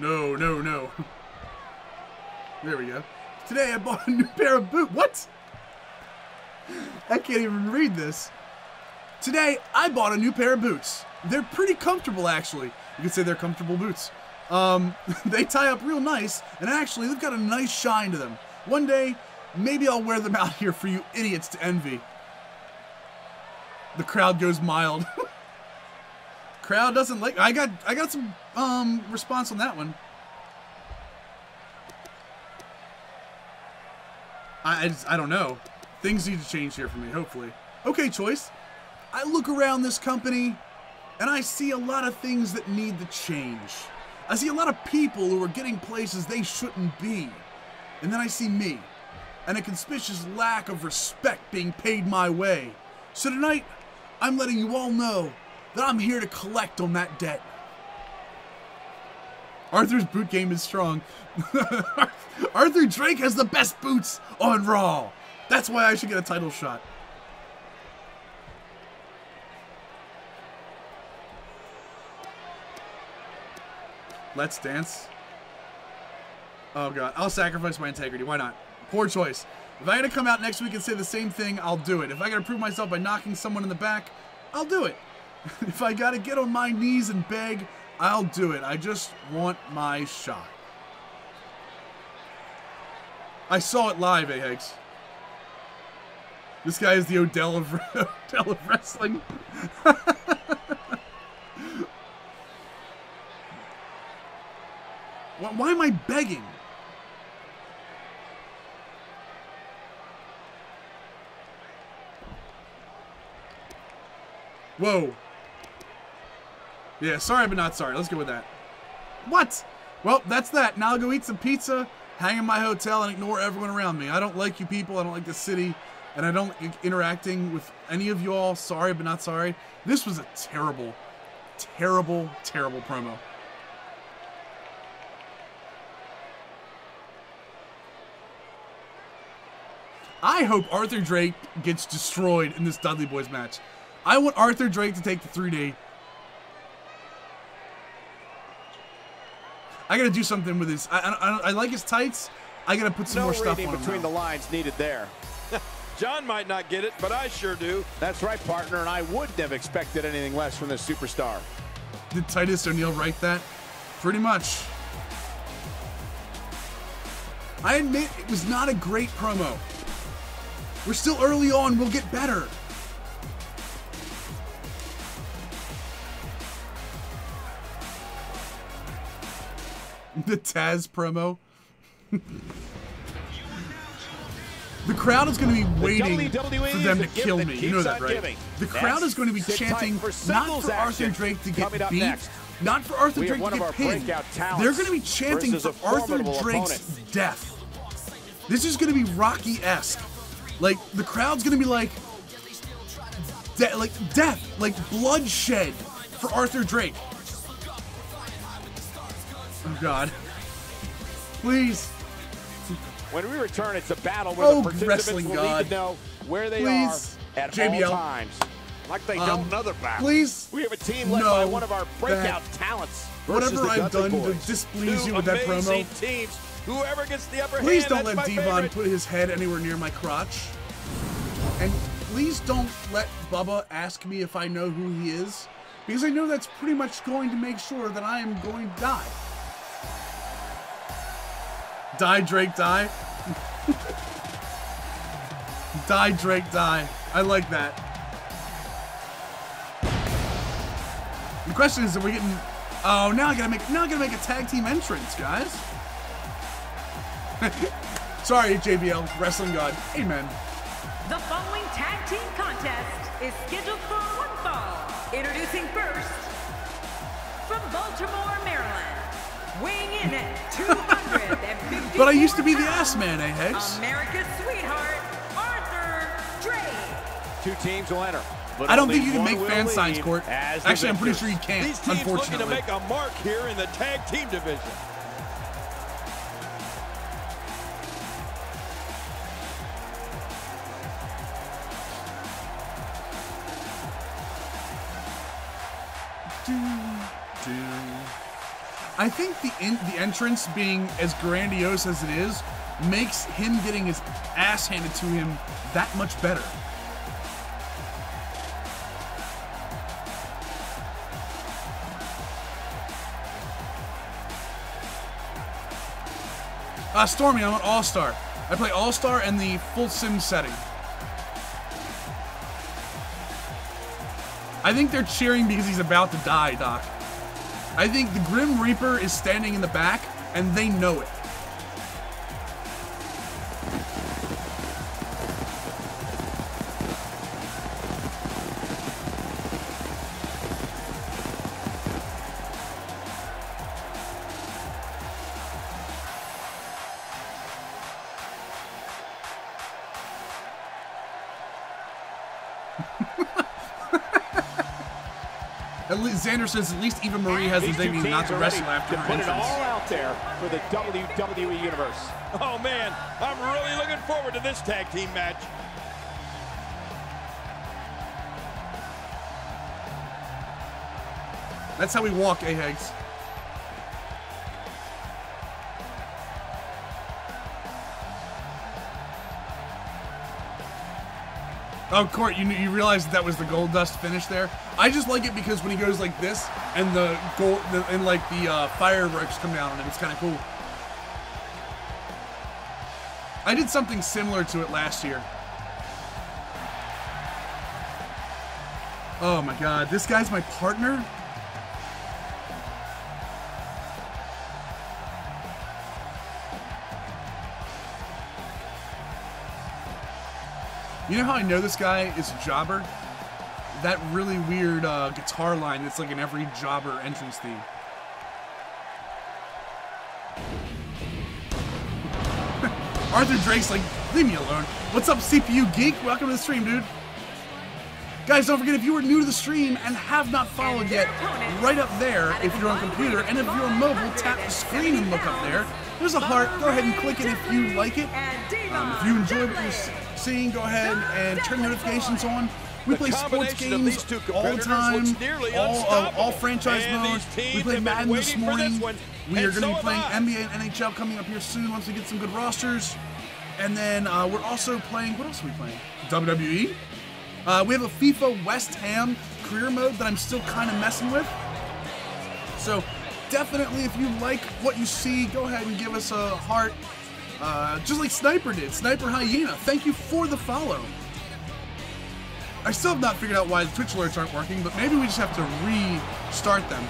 No, no, no. There we go. Today I bought a new pair of boots. What? I can't even read this. Today I bought a new pair of boots. They're pretty comfortable, actually. You could say they're comfortable boots. Um, they tie up real nice, and actually they've got a nice shine to them. One day, maybe I'll wear them out here for you idiots to envy. The crowd goes mild. Crowd doesn't like. I got I got some um response on that one. I I, just, I don't know. Things need to change here for me, hopefully. Okay, choice. I look around this company and I see a lot of things that need to change. I see a lot of people who are getting places they shouldn't be. And then I see me and a conspicuous lack of respect being paid my way. So tonight, I'm letting you all know that I'm here to collect on that debt. Arthur's boot game is strong. Arthur Drake has the best boots on RAW. That's why I should get a title shot. Let's dance. Oh God, I'll sacrifice my integrity, why not? Poor choice. If I gotta come out next week and say the same thing, I'll do it. If I gotta prove myself by knocking someone in the back, I'll do it. If I gotta get on my knees and beg, I'll do it. I just want my shot. I saw it live, eh, Higgs? This guy is the Odell of, Odell of wrestling. Why am I begging? Whoa. Yeah, sorry but not sorry. Let's go with that. What? Well, that's that. Now I'll go eat some pizza, hang in my hotel, and ignore everyone around me. I don't like you people. I don't like the city. And I don't like interacting with any of you all. Sorry but not sorry. This was a terrible, terrible, terrible promo. I hope Arthur Drake gets destroyed in this Dudley Boys match. I want Arthur Drake to take the three D. I gotta do something with his. I, I, I like his tights. I gotta put some no more stuff on him. No reading between the lines needed there. John might not get it, but I sure do. That's right, partner, and I wouldn't have expected anything less from this superstar. Did Titus O'Neil write that? Pretty much. I admit it was not a great promo. We're still early on. We'll get better. The Taz promo. The crowd is going to be waiting the for them to kill me. You know that, right? Giving. The crowd That's is going to be chanting for not for Arthur action. Drake to get beat, next. Not for Arthur Drake to get pinned. They're going to be chanting for Arthur Drake's opponent. death. This is going to be Rocky-esque. Like, the crowd's going to be like, de like, death, like bloodshed for Arthur Drake. Oh, God. Please. When we return, it's a battle where oh, the participants will God. need to know where they please. are at J B L. all times. Like they um, don't another battle. Please. We have a team led no by one of our breakout that. talents. Whatever I've done Boys. to displease Two you with that promo. Teams. Whoever gets the upper please hand, don't let Devon favorite. put his head anywhere near my crotch. And please don't let Bubba ask me if I know who he is, because I know that's pretty much going to make sure that I am going to die. Die, Drake, die. Die, Drake, die. I like that. The question is, are we getting... Oh, now I gotta make, now I gotta make a tag team entrance, guys. Sorry, J B L, wrestling god. Amen. The following tag team contest is scheduled for one fall. Introducing first, from Baltimore, Maryland, weighing in at two hundred fifty. But I used to be the ass man, eh, Hex? America's sweetheart, Arthur Drake. Two teams will enter. I don't think you can make fan signs, Court. Actually, I'm pretty sure you can't, unfortunately. These teams looking to make a mark here in the tag team division. I think the in, the entrance being as grandiose as it is makes him getting his ass handed to him that much better. Uh, Stormy, I'm an all-star. I play all-star in the full sim setting. I think they're cheering because he's about to die, Doc. I think the Grim Reaper is standing in the back, and they know it. Xander says at least Eva Marie has the dignity not to wrestle after her entrance. Put it all out there for the W W E Universe. Oh, man, I'm really looking forward to this tag team match. That's how we walk, eh, Higgs? Oh, Court, you, you realized that was the gold dust finish there? I just like it because when he goes like this, and the gold, the, and like the uh, fireworks come down on him, it's kind of cool. I did something similar to it last year. Oh my God, this guy's my partner? You know how I know this guy is a jobber? That really weird uh, guitar line that's like in every jobber entrance theme. Arthur Drake's like, leave me alone. What's up, C P U Geek? Welcome to the stream, dude. Guys, don't forget, if you are new to the stream and have not followed yet, right up there, if you're on computer, and if you're on mobile, tap the screen and look up there. There's a heart. Go ahead and click it if you like it. Um, if you enjoy what you're seeing, go ahead and turn notifications on. We play sports games all the time, all, uh, all franchise modes. We played Madden this morning. We are going to be playing N B A and N H L coming up here soon once we get some good rosters. And then uh, we're also playing, what else are we playing? W W E? Uh, we have a FIFA West Ham career mode that I'm still kind of messing with. So definitely, if you like what you see, go ahead and give us a heart, uh, just like Sniper did. Sniper Hyena, thank you for the follow. I still have not figured out why the Twitch alerts aren't working, but maybe we just have to restart them.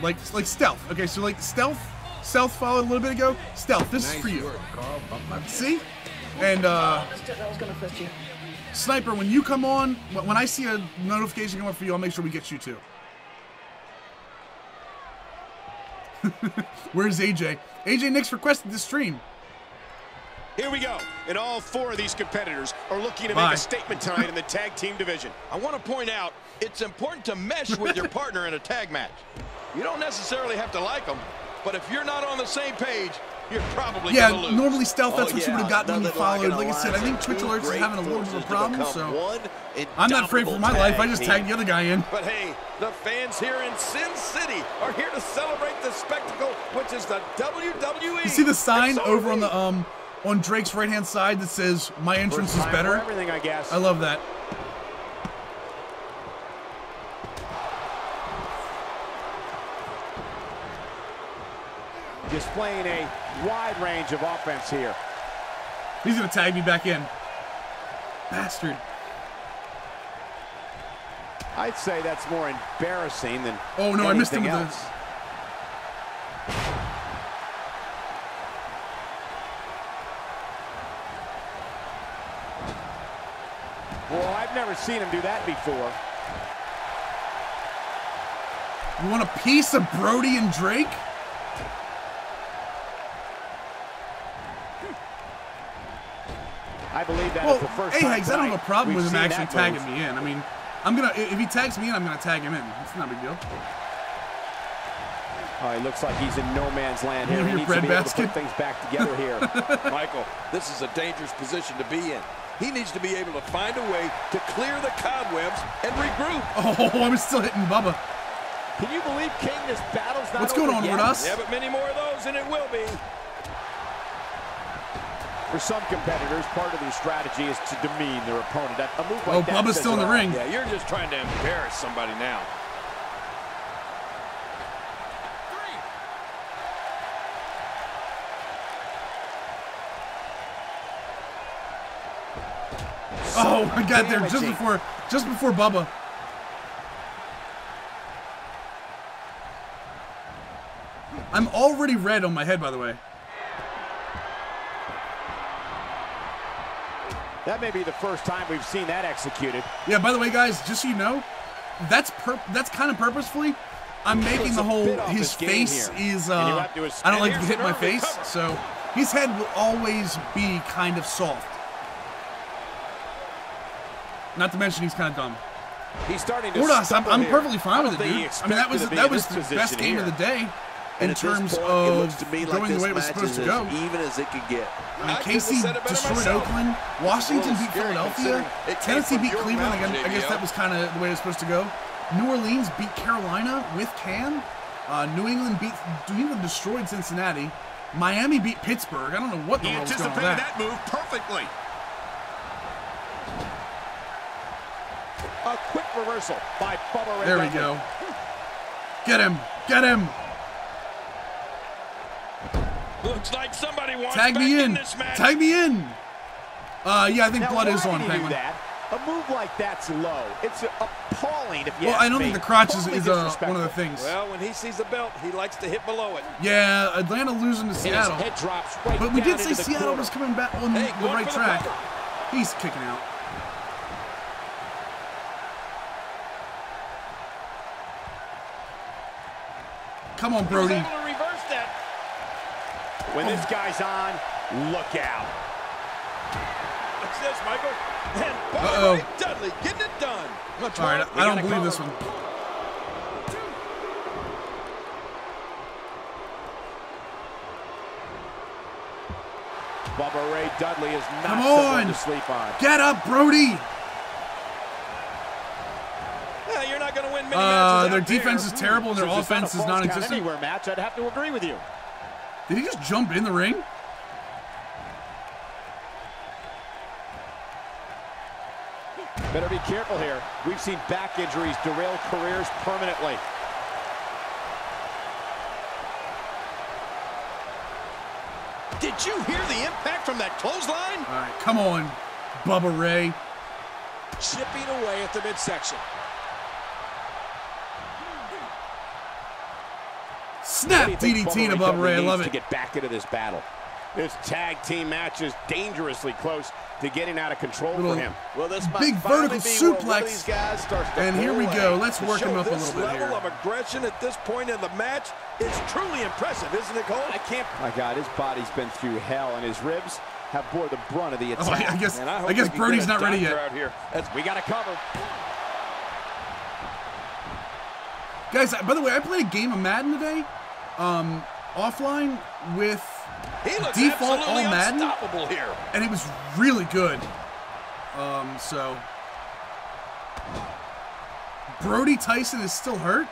Like, like Stealth. Okay, so like Stealth. Stealth followed a little bit ago. Stealth, this nice is for you. Work, Carl. See? And, uh... Sniper, when you come on, when I see a notification come up for you, I'll make sure we get you too. Where's A J? A J Nix requested this stream. Here we go, and all four of these competitors are looking to Bye. make a statement tonight in the tag team division. I want to point out, it's important to mesh with your partner in a tag match. You don't necessarily have to like them, but if you're not on the same page, you're probably yeah, gonna lose. Normally stealth, that's oh, what yeah. you would have gotten Another when you followed. Like, like I said, I think Twitch Alerts is having a little bit of a problem, so I'm not afraid for my life. I just tagged the other guy in. But hey, the fans here in Sin City are here to celebrate the spectacle, which is the W W E. You see the sign so over on the um. on Drake's right-hand side that says, my entrance is better. Everything, I guess. I love that. Displaying a wide range of offense here. He's gonna tag me back in. Bastard. I'd say that's more embarrassing than Oh no, I missed him with this. Well, I've never seen him do that before. You want a piece of Brody and Drake? I believe that well, is the first hey, time. Hey, Hags, I don't have a problem with him actually tagging move. me in. I mean, I'm gonna if he tags me in, I'm gonna tag him in. It's not a big deal. Oh, he looks like he's in no man's land here. He needs to be able to put things back together here. Michael, this is a dangerous position to be in. He needs to be able to find a way to clear the cobwebs and regroup. Oh, I'm still hitting Bubba. Can you believe, King, this battle's not over yet? What's going on with us? Yeah, but many more of those, and it will be. For some competitors, part of their strategy is to demean their opponent. A move like oh, that Bubba's still in the ring. Yeah, you're just trying to embarrass somebody now. Oh, I got there just before, just before Bubba. I'm already red on my head, by the way. That may be the first time we've seen that executed. Yeah, by the way, guys, just so you know, that's per that's kind of purposefully. I'm making the whole, his face is, uh, I don't like to hit my face, so his head will always be kind of soft. Not to mention he's kind of dumb. He's starting to Ordas, I'm, I'm perfectly fine with it, dude. I mean, that was that was the best game here. of the day in and terms point, of going like the way it was supposed to go. Even as it could get. I mean, K C destroyed Oakland. Washington beat Philadelphia. Tennessee beat Cleveland. Mountain, I guess that was kind of the way it was supposed to go. New Orleans beat Carolina with Cam. Uh, New England beat New England destroyed Cincinnati. Miami beat Pittsburgh. I don't know what the world was going on with that. He anticipated that move perfectly. A quick reversal by Bubba. There we go. Get him. Get him. Looks like somebody wants Tag me in. in this match. Tag me in. Uh, yeah, I think now, blood is on, Penguin. That? A move like that's low. It's appalling if you Well, I don't me. think the crotch is, is uh, one of the things. Well, when he sees the belt, he likes to hit below it. Yeah, Atlanta losing to Seattle. His head drops right but we did say Seattle corner. was coming back on hey, the right track. The He's kicking out. Come on, Brody. He's able to reverse that. When oh. this guy's on, look out. What's this, Michael? And uh-oh. Dudley getting it done. Much All right, I don't believe this one. Bubba Ray Dudley is not someone to sleep on. Get up, Brody. Uh, their defense is terrible and their offense is non-existent. Anywhere match, I'd have to agree with you. Did he just jump in the ring? Better be careful here. We've seen back injuries derail careers permanently. Did you hear the impact from that clothesline? All right, come on, Bubba Ray. Chipping away at the midsection. Snap D D T to Bubba Ray. I love it. To get back into this battle. This tag team match is dangerously close to getting out of control little for him. Well, this big vertical suplex. And here we go. Let's work him up a little bit here. Level of aggression at this point in the match is truly impressive, isn't it, Cole? I can't. My God, his body's been through hell, and his ribs have bore the brunt of the attack. Oh, I guess. And I, I guess Brody's not ready yet. Out here. That's, we got to cover. Guys, by the way, I played a game of Madden today, um, offline with default all Madden, here. And it was really good. Um, so Brody Tyson is still hurt.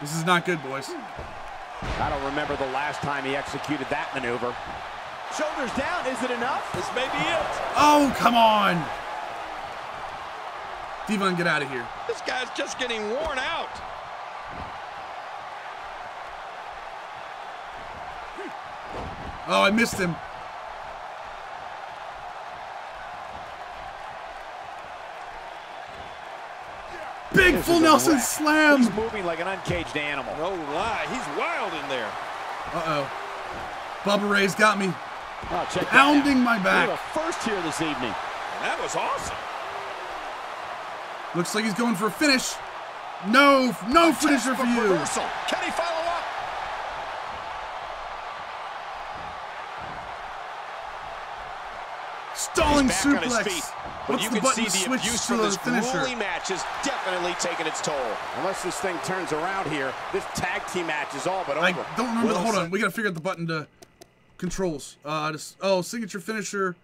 This is not good, boys. I don't remember the last time he executed that maneuver. Shoulders down, is it enough? This may be it. Oh, come on. Devon, get out of here. This guy's just getting worn out. Oh, I missed him. Big full Nelson slam. He's moving like an uncaged animal. No lie, he's wild in there. Uh-oh. Bubba Ray's got me. Oh, check pounding my back. We were first here this evening. That was awesome. Looks like he's going for a finish. No, no finisher for you. Reversal. Can he follow up? Stalling suplex. What's the button to switch to the finisher? This match is definitely taking its toll. Unless this thing turns around here, this tag team match is all but over. I don't remember. The, hold on, we gotta figure out the button to controls. Uh, just, oh, signature finisher.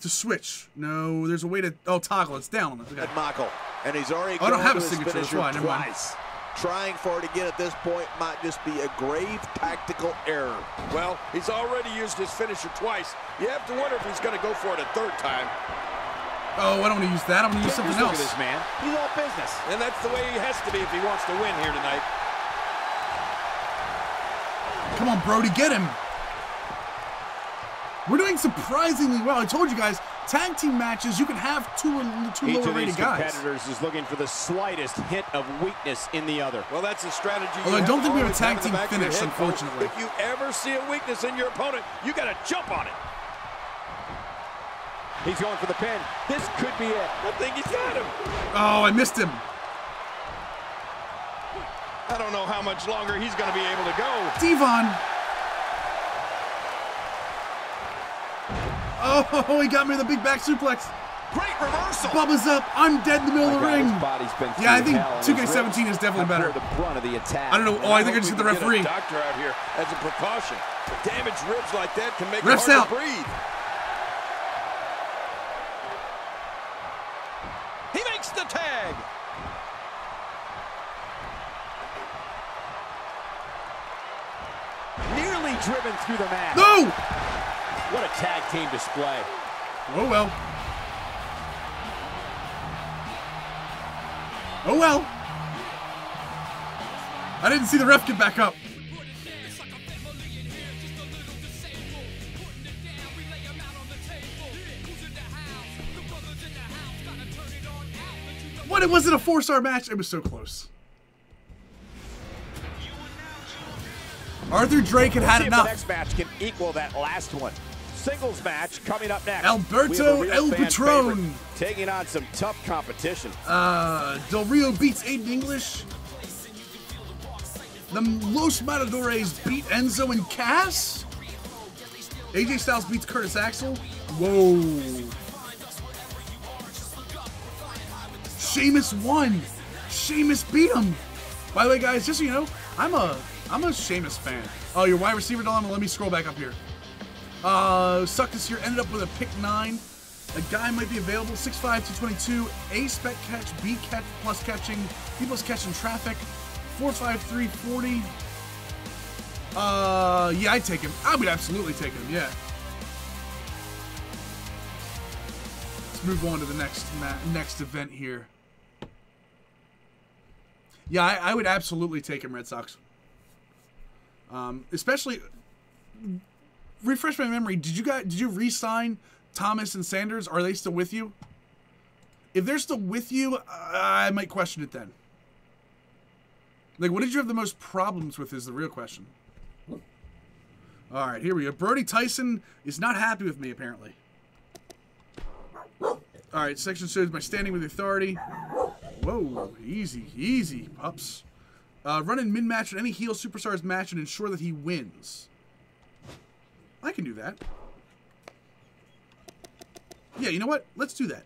To switch. No, there's a way to. Oh, toggle. It's down. Okay. And Michael, and he's already. Oh, I don't have a signature. That's why. Never mind. Trying for it again at this point might just be a grave tactical error. Well, he's already used his finisher twice. You have to wonder if he's going to go for it a third time. Oh, I don't want to use that. I'm going to use something else. Look at this man. He's all business, and that's the way he has to be if he wants to win here tonight. Come on, Brody, get him. We're doing surprisingly well. I told you guys, tag team matches, you can have two, two lower rated guys. Each of these competitors is looking for the slightest hint of weakness in the other. Well, that's a strategy. Although I don't think we have a tag team finish, unfortunately. If you ever see a weakness in your opponent, you got to jump on it. He's going for the pin. This could be it. I think he's got him. Oh, I missed him. I don't know how much longer he's going to be able to go. Devon. Oh, he got me with a big back suplex. Great reversal. Bubba's up. I'm dead in the middle of the ring. Yeah, I think two K seventeen is definitely better. The brunt of the attack. I don't know. Oh, I think I just hit the referee. Doctor out here as a precaution. Damaged ribs like that can make it hard to breathe. He makes the tag. Nearly driven through the mat. No. What a tag team display. Oh, well. Oh, well. I didn't see the ref get back up. What? It wasn't a four-star match. It was so close. Arthur Drake had had enough. The next match can equal that last one. Singles match coming up next. Alberto El Patron taking on some tough competition. Uh, Del Rio beats Aiden English. The Los Matadores beat Enzo and Cass. A J Styles beats Curtis Axel. Whoa. Sheamus won. Sheamus beat him. By the way, guys, just so you know, I'm a I'm a Sheamus fan. Oh, your wide receiver dilemma. Let me scroll back up here. Uh, Suck this year ended up with a pick nine. A guy might be available. six five, two twenty-two. A spec catch, B catch, plus catching, B plus catch in traffic. four five, three forty. Uh, yeah, I'd take him. I would absolutely take him, yeah. Let's move on to the next ma next event here. Yeah, I, I would absolutely take him, Red Sox. Um, especially... Refresh my memory. Did you guys? Did you re-sign Thomas and Sanders? Are they still with you? If they're still with you, I might question it then. Like, what did you have the most problems with? Is the real question. All right, here we go. Brody Tyson is not happy with me, apparently. All right, section shows my standing with authority. Whoa, easy, easy, pups. Uh, run in mid-match with any heel superstars match and ensure that he wins. I can do that. Yeah, you know what? Let's do that.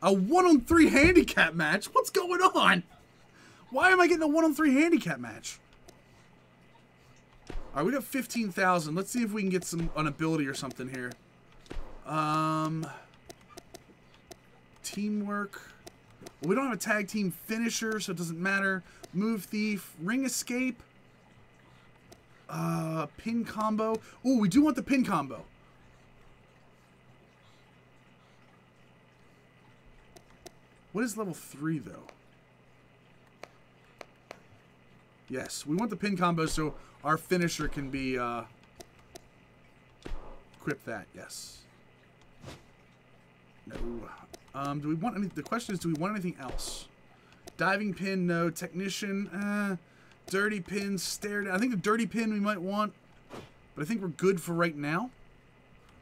A one on three handicap match? What's going on? Why am I getting a one on three handicap match? All right, we got fifteen thousand. Let's see if we can get some an ability or something here. Um, teamwork. Well, we don't have a tag team finisher, so it doesn't matter. Move thief. Ring escape. Uh, pin combo. Oh, we do want the pin combo. What is level three, though? Yes, we want the pin combo so our finisher can be, uh, equip that, yes. No. Um, do we want any, the question is, do we want anything else? Diving pin, no. Technician, uh, dirty pin, stare down. I think the dirty pin we might want, but I think we're good for right now.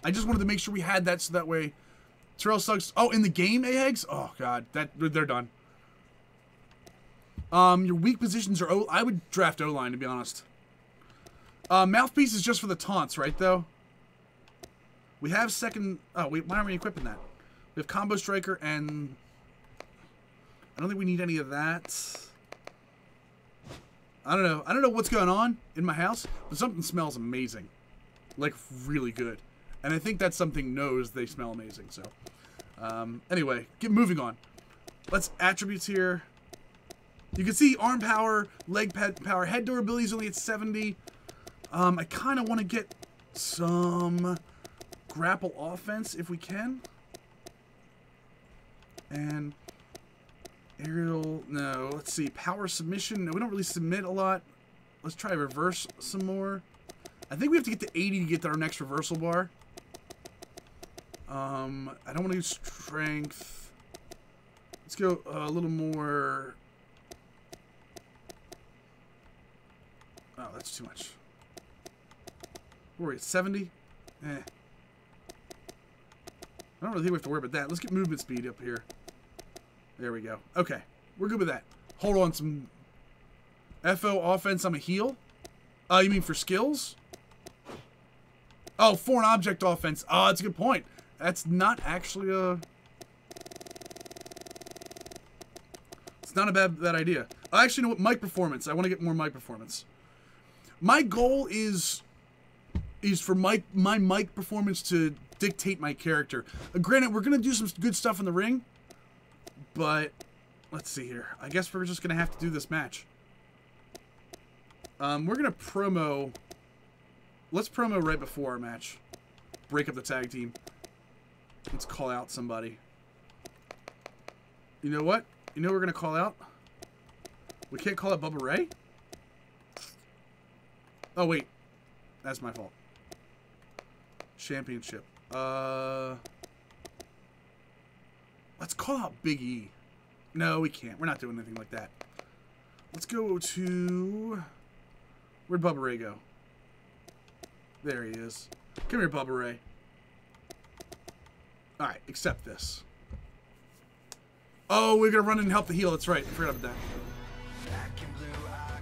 I just wanted to make sure we had that so that way... Terrell Suggs. Oh, in the game, A-Eggs? Oh, God. that They're done. Um, your weak positions are... O I would draft O-line, to be honest. Uh, mouthpiece is just for the taunts, right, though? We have second... Oh, wait. Why aren't we equipping that? We have combo striker and... I don't think we need any of that. I don't know. I don't know what's going on in my house, but something smells amazing. Like, really good. And I think that's something knows they smell amazing. So, um, anyway, get moving on. Let's attributes here. You can see arm power, leg power, head durability is only at seventy. Um, I kind of want to get some grapple offense if we can. And aerial, no. Let's see, power submission. No, we don't really submit a lot. Let's try reverse some more. I think we have to get to eighty to get to our next reversal bar. Um, I don't want to use strength. Let's go a little more. Oh, that's too much. We're at seventy. Eh. I don't really think we have to worry about that. Let's get movement speed up here. There we go. Okay, we're good with that. Hold on, some F O offense. I'm a heel. Uh, you mean for skills? Oh, foreign object offense. Oh, that's a good point. That's not actually a... It's not a bad, bad idea. I actually know what mic performance. I want to get more mic performance. My goal is is for my, my mic performance to dictate my character. Uh, granted, we're going to do some good stuff in the ring, but let's see here. I guess we're just going to have to do this match. Um, we're going to promo... Let's promo right before our match. Break up the tag team. Let's call out somebody. You know what? You know what we're going to call out? We can't call out Bubba Ray? Oh, wait. That's my fault. Championship. Uh, let's call out Big E. No, we can't. We're not doing anything like that. Let's go to... Where'd Bubba Ray go? There he is. Come here, Bubba Ray. Alright, accept this. Oh, we're gonna run in and help the heel. That's right. I forgot about that.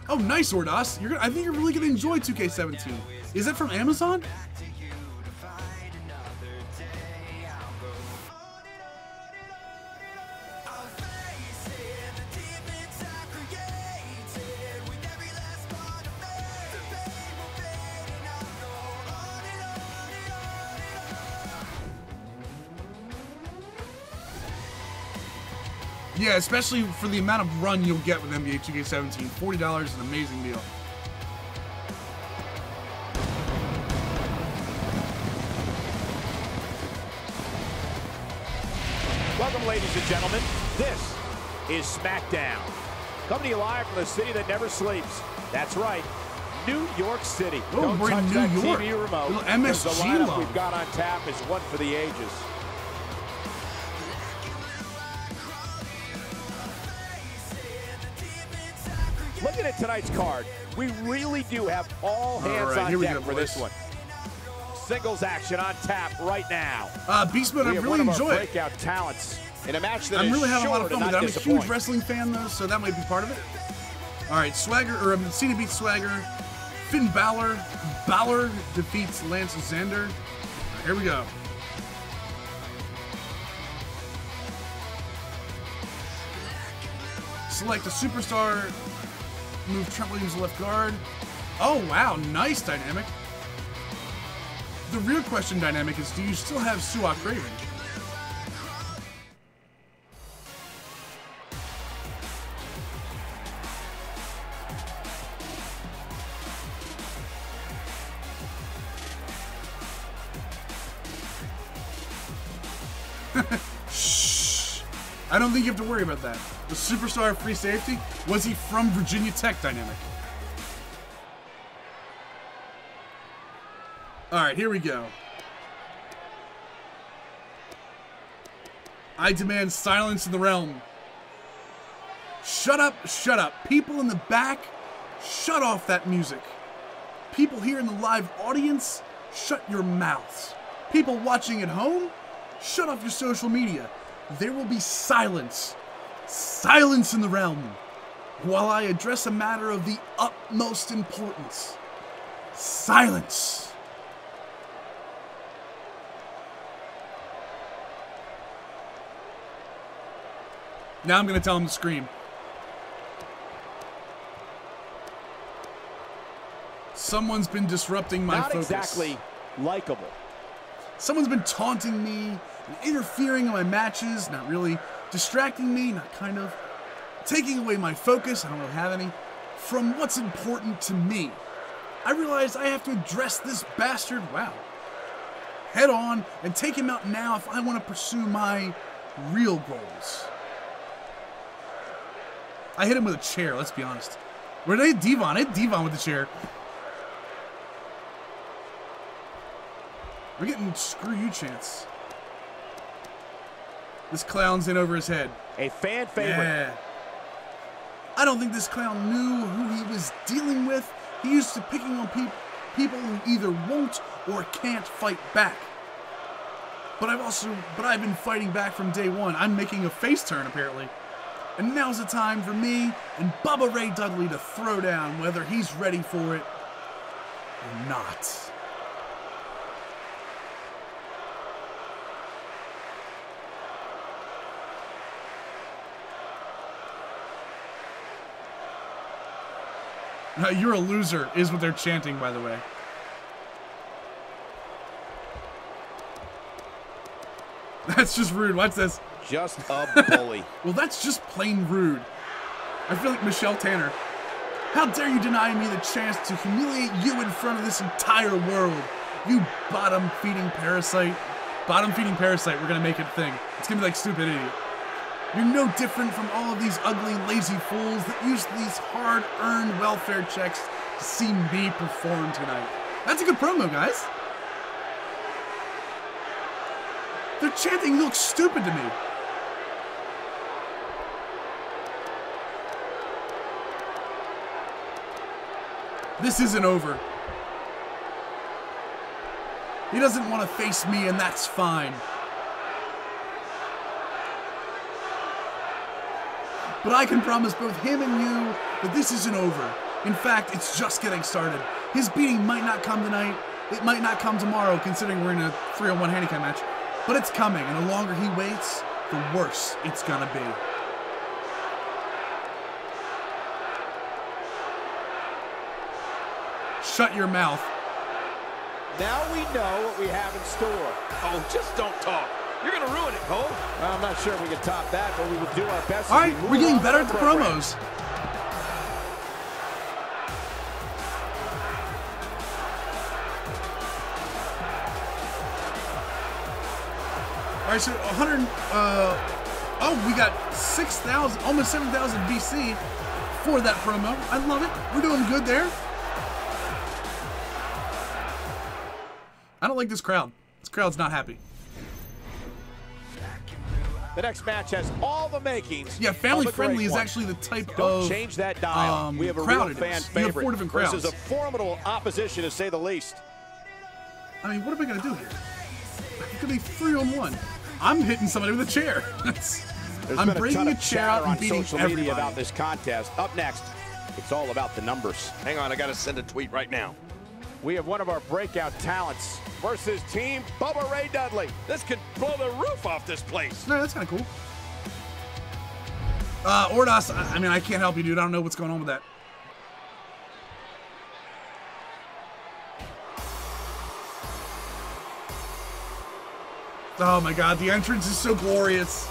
Oh, nice, Ordos. You're gonna, I think you're really gonna enjoy two K seventeen. Is that from Amazon? Yeah, especially for the amount of run you'll get with N B A two K seventeen. forty dollars is an amazing deal. Welcome, ladies and gentlemen. This is SmackDown. Coming to you live from the city that never sleeps. That's right, New York City. Oh, Don't we're touch in New that York. T V remote. Little M S G the lineup love. We've got on tap is one for the ages. at tonight's card. We really do have all hands all right, on deck for this one. Singles action on tap right now. Uh, Beast Mode, I really enjoy it. Breakout talents in a match that I'm really having a lot of fun with. I'm a huge wrestling fan though, so that might be part of it. All right, Swagger or um, Cena beats Swagger. Finn Balor, Balor defeats Lance Xander. Here we go. Select a superstar. Move Trent Williams left guard. Oh wow, nice dynamic. The real question dynamic is, do you still have Suak Craven? Shh. I don't think you have to worry about that. The superstar free safety, was he from Virginia Tech dynamic? All right, here we go. I demand silence in the realm. Shut up, shut up. People in the back, shut off that music. People here in the live audience, shut your mouths. People watching at home, shut off your social media. There will be silence. Silence in the realm while I address a matter of the utmost importance. Silence. Now I'm going to tell him to scream. Someone's been disrupting my Not focus. Not exactly likable. Someone's been taunting me, and interfering in my matches. Not really. Distracting me. Not kind of. Taking away my focus. I don't really have any. From what's important to me. I realize I have to address this bastard. Wow. Head on and take him out now if I want to pursue my real goals. I hit him with a chair, let's be honest. Where did I hit Devon? I hit Devon with the chair. We're getting screw you chance. This clown's in over his head. A fan favorite. Yeah. I don't think this clown knew who he was dealing with. He used to picking on pe people who either won't or can't fight back. But I've also, but I've been fighting back from day one. I'm making a face turn apparently. And now's the time for me and Bubba Ray Dudley to throw down, whether he's ready for it or not. Uh, you're a loser, is what they're chanting, by the way. That's just rude. Watch this. Just a bully. Well, that's just plain rude. I feel like Michelle Tanner. How dare you deny me the chance to humiliate you in front of this entire world, you bottom-feeding parasite. Bottom-feeding parasite, we're going to make it a thing. It's going to be like Stupid Idiot. You're no different from all of these ugly, lazy fools that use these hard-earned welfare checks to see me perform tonight. That's a good promo, guys. They're chanting, you look stupid to me. This isn't over. He doesn't want to face me, and that's fine. But I can promise both him and you that this isn't over. In fact, it's just getting started. His beating might not come tonight. It might not come tomorrow, considering we're in a three on one handicap match. But it's coming, and the longer he waits, the worse it's gonna be. Shut your mouth. Now we know what we have in store. Oh, just don't talk. You're gonna ruin it, Cole. Well, I'm not sure if we can top that, but we will do our best. All right, we're getting better at the promos. All right, so one hundred, uh, oh, we got six thousand, almost seven thousand B C for that promo. I love it. We're doing good there. I don't like this crowd. This crowd's not happy. The next match has all the makings. Yeah, family friendly is one. actually the type Don't of change that dial. Um, we have a real fan favorite versus a formidable opposition, to say the least. I mean, what am I gonna do here? It could be three on one. I'm hitting somebody with a chair. I'm breaking a, a chair out and beating social media about this contest. Up next, it's all about the numbers. Hang on, I gotta send a tweet right now. We have one of our breakout talents versus Team Bubba Ray Dudley. This could blow the roof off this place. No, that's kind of cool. Uh, Ordos, I, I mean, I can't help you, dude. I don't know what's going on with that. Oh my God, the entrance is so glorious.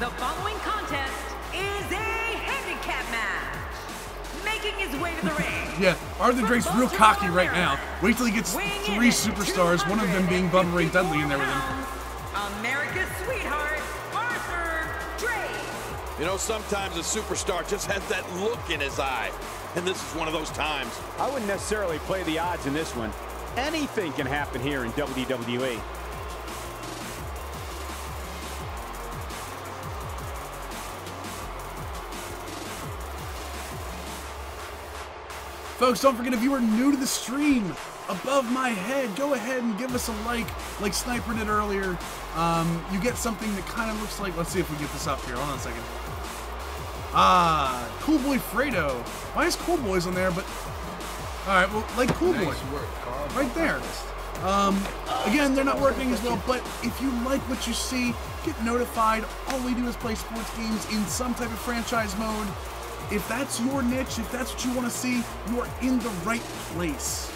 The following contest is a handicap match. Making his way to the ring. Yeah, Arthur Drake's real cocky right now. Wait till he gets three superstars, one of them being Bubba Ray Dudley in there with him. America's sweetheart, Arthur Drake. You know, sometimes a superstar just has that look in his eye. And this is one of those times. I wouldn't necessarily play the odds in this one. Anything can happen here in W W E. Folks, don't forget, if you are new to the stream, above my head, go ahead and give us a like, like Sniper did earlier. Um, you get something that kind of looks like, let's see if we get this up here, hold on a second. Ah, Cool Boy Fredo. Why is Cool Boy's on there, but, all right, well, like Cool Boy, right there. Um, again, they're not working as well, but if you like what you see, get notified. All we do is play sports games in some type of franchise mode. If that's your niche, if that's what you want to see, you are in the right place.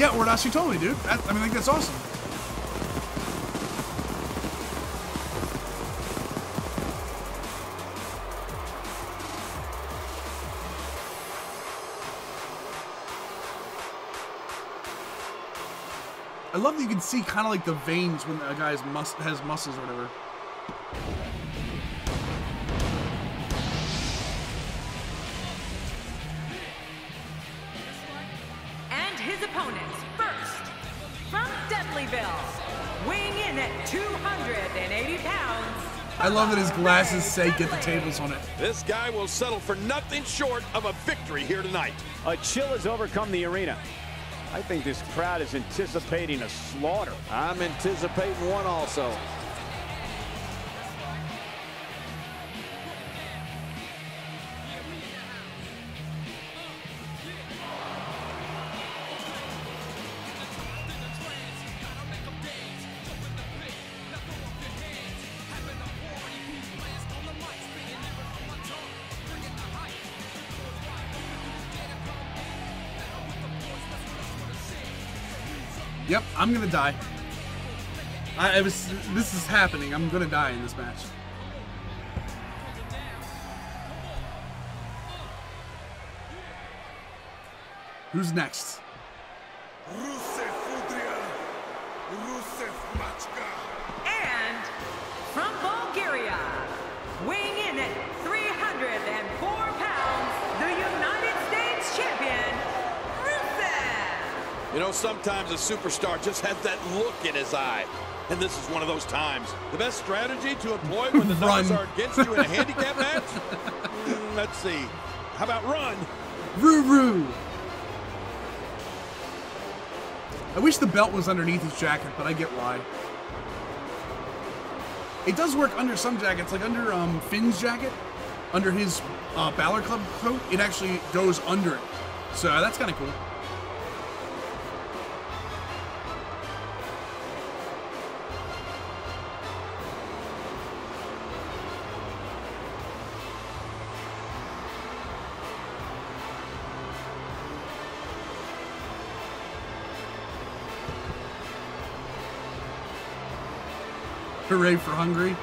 Yeah, Ordas, you told me, dude. That, I mean, I think that's awesome. I love that you can see kind of like the veins when a guy's mus has muscles or whatever. And his opponents first from Dudleyville, weighing in at two hundred eighty pounds. I love that his glasses say get the tables on it. This guy will settle for nothing short of a victory here tonight. A chill has overcome the arena. I think this crowd is anticipating a slaughter. I'm anticipating one also. Yep, I'm gonna die. I, I was. This is happening. I'm gonna die in this match. Who's next? And from Bulgaria, weighing in at three hundred four pounds, the United States champion. You know, sometimes a superstar just has that look in his eye. And this is one of those times. The best strategy to employ when the numbers are against you in a handicap match? Mm, let's see. How about run? Roo-roo. I wish the belt was underneath his jacket, but I get why. It does work under some jackets, like under um, Finn's jacket, under his uh, Balor Club coat. It actually goes under it. So that's kind of cool. Hooray for Hungary.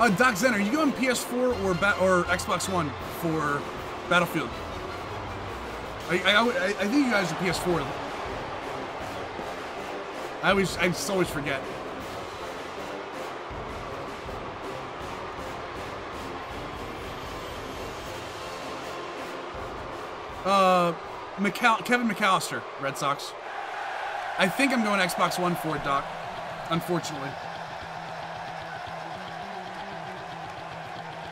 Uh, Doc Zen, are you going P S four or ba or Xbox One for Battlefield? I, I, I, I think you guys are P S four. I always, I just always forget. Uh, McAll Kevin McAllister, Red Sox. I think I'm going Xbox One for it, Doc, unfortunately.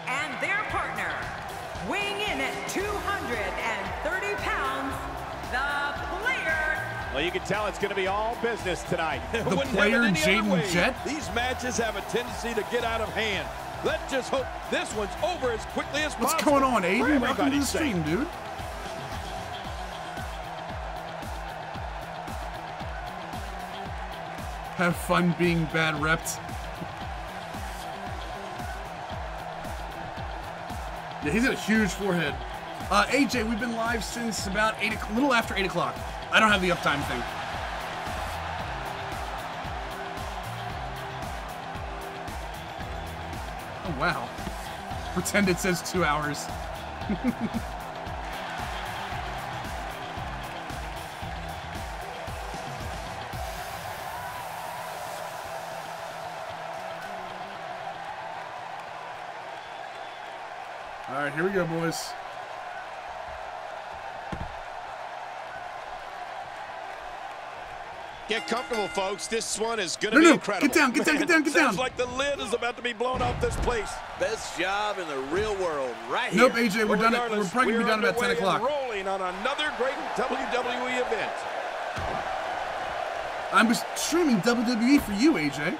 And their partner, weighing in at two hundred thirty pounds, the Player. Well, you can tell it's going to be all business tonight. The Player and Jaden Jett? These matches have a tendency to get out of hand. Let's just hope this one's over as quickly as What's possible. What's going on, Aiden? Welcome to the stream, dude. Have fun being bad repped. Yeah, he's got a huge forehead. Uh, A J, we've been live since about eight, a little after eight o'clock. I don't have the uptime thing. Oh wow! Pretend it says two hours. All right, here we go, boys. Get comfortable, folks. This one is going to no, be no. incredible. Get down, get down, get down, get down. Sounds like the lid is about to be blown off this place. Best job in the real world right nope, here. Nope, A J, we're done. It. We're probably going to be done about ten o'clock. Rolling on another great W W E event. I'm just streaming W W E for you, A J.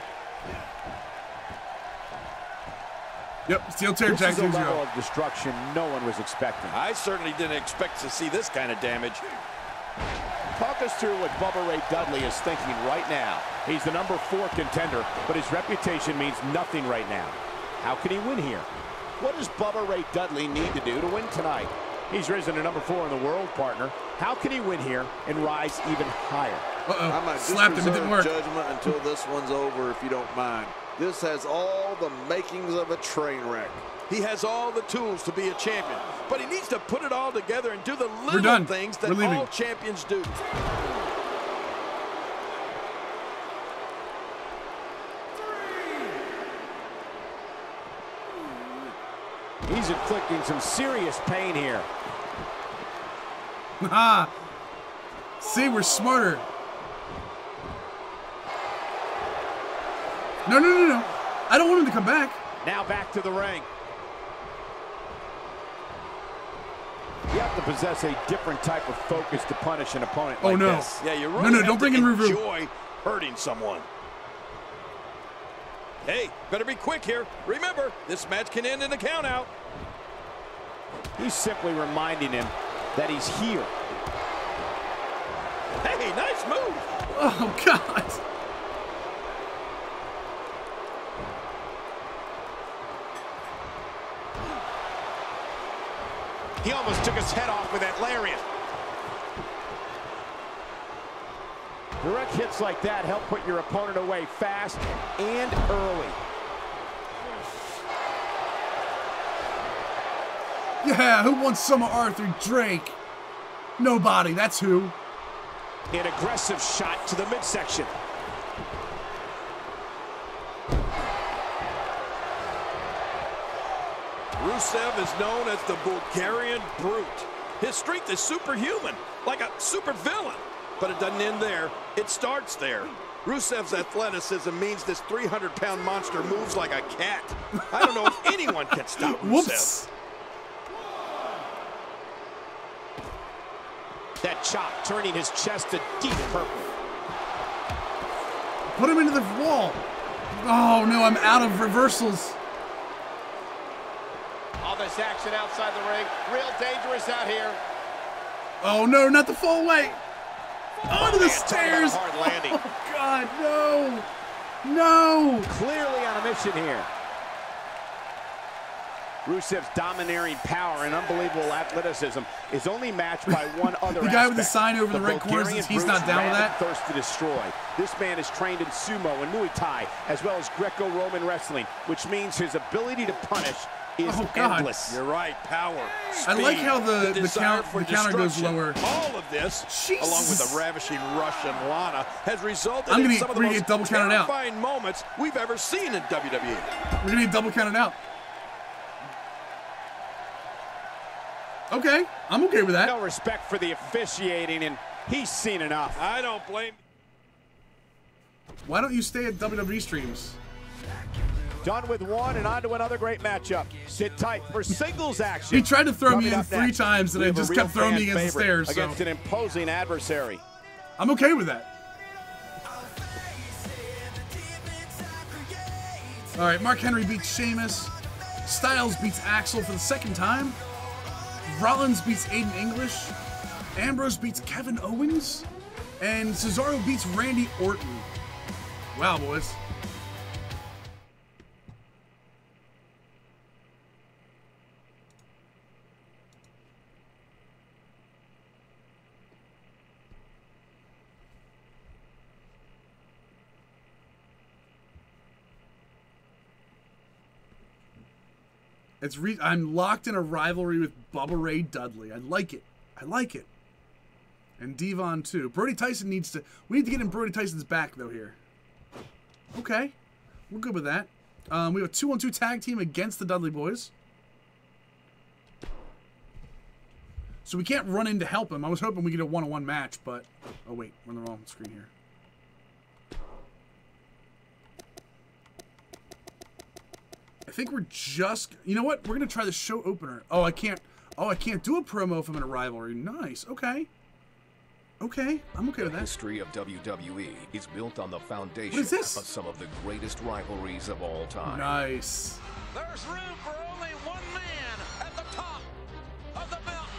Yep, steel tear attack. This is a level of destruction no one was expecting. I certainly didn't expect to see this kind of damage. Talk us through what Bubba Ray Dudley is thinking right now. He's the number four contender, but his reputation means nothing right now. How can he win here? What does Bubba Ray Dudley need to do to win tonight? He's risen to number four in the world, partner. How can he win here and rise even higher? Uh-oh, slapped him, it didn't work. Judgment until this one's over, if you don't mind. This has all the makings of a train wreck. He has all the tools to be a champion, but he needs to put it all together and do the little things that all champions do. Three. He's inflicting some serious pain here. Ah, see, we're smarter. No, no, no, no. I don't want him to come back. Now back to the ring. You have to possess a different type of focus to punish an opponent oh, like no. this. Yeah, you really no, no, have don't bring in Ruru. Enjoy hurting someone. Hey, better be quick here. Remember, this match can end in a count-out. He's simply reminding him that he's here. Hey, nice move. Oh, God. He almost took his head off with that lariat. Direct hits like that help put your opponent away fast and early. Yeah, who wants some of Arthur Drake? Nobody, that's who. An aggressive shot to the midsection. Rusev is known as the Bulgarian Brute. His strength is superhuman, like a super villain. But it doesn't end there, it starts there. Rusev's athleticism means this three hundred pound monster moves like a cat. I don't know if anyone can stop Rusev. Whoops. That chop turning his chest to deep purple. Put him into the wall. Oh no, I'm out of reversals. All this action outside the ring. Real dangerous out here. Oh, no, not the full weight. Onto the stairs. Hard landing. Oh, God, no. No. Clearly on a mission here. Rusev's domineering power and unbelievable athleticism is only matched by one other The guy aspect. With the sign over the, the red corner, he's Bruce not down with that. Thirst to destroy. This man is trained in sumo and Muay Thai, as well as Greco-Roman wrestling, which means his ability to punish is oh, endless. God. You're right, power, speed, I like how the, the, the, count, for the counter goes lower. All of this, Jesus. along with a ravishing Russian Lana, has resulted I'm gonna in some of the most double terrifying out. moments we've ever seen in W W E. We're going to be double counted out. Okay, I'm okay with that. No respect for the officiating, and he's seen enough. I don't blame. Why don't you stay at W W E streams? Done with one and on to another great matchup. Sit tight for singles action. He tried to throw Coming me in three next. times, and I just kept throwing me against the stairs. Against so. an imposing adversary. I'm okay with that. All right, Mark Henry beats Sheamus. Styles beats Axel for the second time. Rollins beats Aiden English, Ambrose beats Kevin Owens, and Cesaro beats Randy Orton. Wow, boys. It's re I'm locked in a rivalry with Bubba Ray Dudley. I like it. I like it. And Devon, too. Brody Tyson needs to... We need to get in Brody Tyson's back, though, here. Okay. We're good with that. Um, we have a two on two tag team against the Dudley Boys. So we can't run in to help him. I was hoping we get a one on one match, but... Oh, wait. We're on the wrong screen here. I think we're just, you know what? We're going to try the show opener. Oh, I can't, oh, I can't do a promo if I'm in a rivalry. Nice. Okay. Okay. I'm okay with that. The history of W W E is built on the foundation of some of the greatest rivalries of all time. Nice. There's room for only one man at the top of the mountain.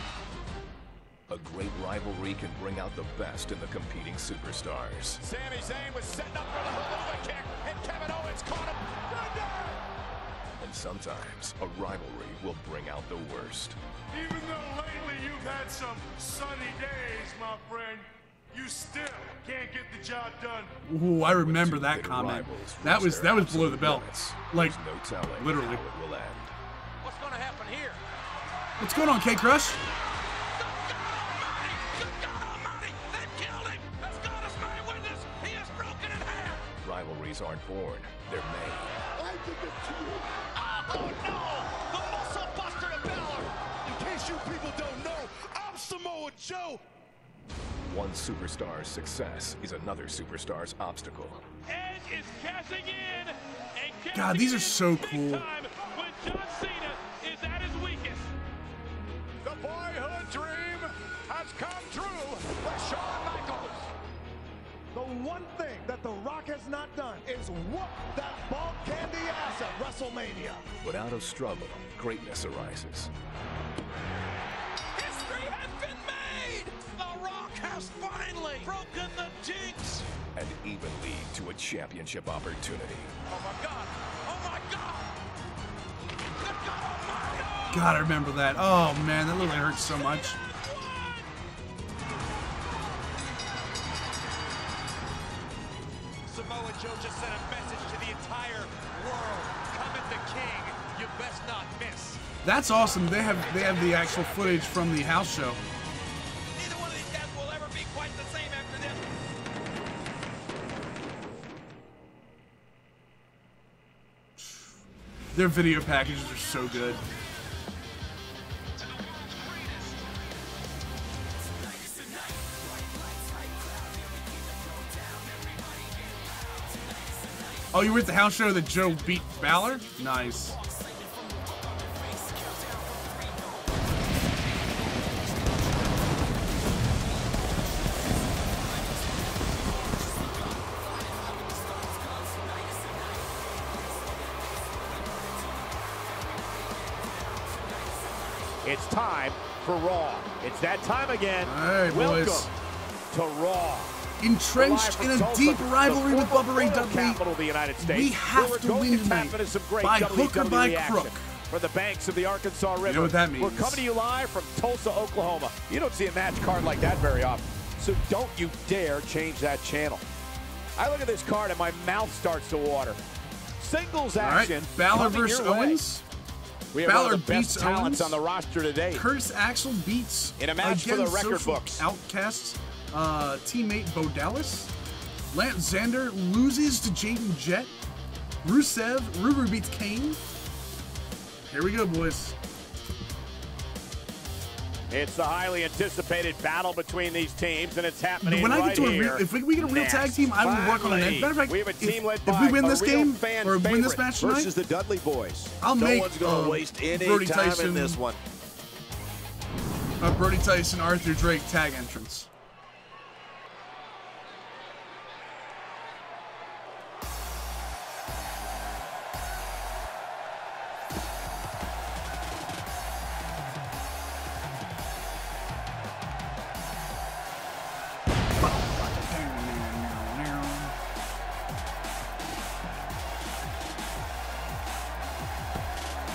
A great rivalry can bring out the best in the competing superstars. Sami Zayn was setting up for the Huluva kick, and Kevin Owens caught him. Thunder! Sometimes a rivalry will bring out the worst. Even though lately you've had some sunny days, my friend, you still can't get the job done. Ooh, I remember that comment. That was that was below the belt. Like, no literally. It will end. What's going to happen here? What's going on, K Crush? Rivalries aren't born; they're made. I think it's true. Oh no! The muscle buster of Balor! In case you people don't know, I'm Samoa Joe! One superstar's success is another superstar's obstacle. Edge is cashing in! And cashing God, these are so cool. When John Cena is at his weakest. The boyhood dream has come true for Shawn Michaels. The one thing that The Rock has not done is whoop that bald candy ass at WrestleMania. But out of struggle, greatness arises. History has been made! The Rock has finally broken the jinx! And even lead to a championship opportunity. Oh my God! Oh my God! The God Almighty! God, I remember that. Oh man, that literally hurts so much. Joe just sent a message to the entire world. Cometh the king, you best not miss. That's awesome. They have they have the actual footage from the house show. Neither one of these guys will ever be quite the same after this. Their video packages are so good. Oh, you were at the house show that Joe beat Balor? Nice. It's time for RAW. It's that time again. All right, boys. Welcome to RAW. Entrenched in a Tulsa, deep rivalry with Bubba Ray Dudley, we have to win tonight by hook or by crook. from the banks of the Arkansas River. You know what that means. We're coming to you live from Tulsa, Oklahoma. You don't see a match card like that very often, so don't you dare change that channel. I look at this card and my mouth starts to water. Singles action. All right, Balor versus Owens. We have Balor one of the best talents Owens. on the roster today. Curtis Axel beats in a match for the record books. Outcasts uh, teammate Bo Dallas. Lance Xander loses to Jaden Jet. Rusev, Ruber beats Kane. Here we go, boys. It's the highly anticipated battle between these teams, and it's happening when right I get to a real, If we, we get a real tag team, I will work on an end. Matter of fact, we have a team led if, by if we win this game or win this match tonight, versus the Dudley Boys. I'll no make one's gonna um, waste any Brody time Tyson, in this one. Uh, Brody Tyson, Arthur Drake tag entrance.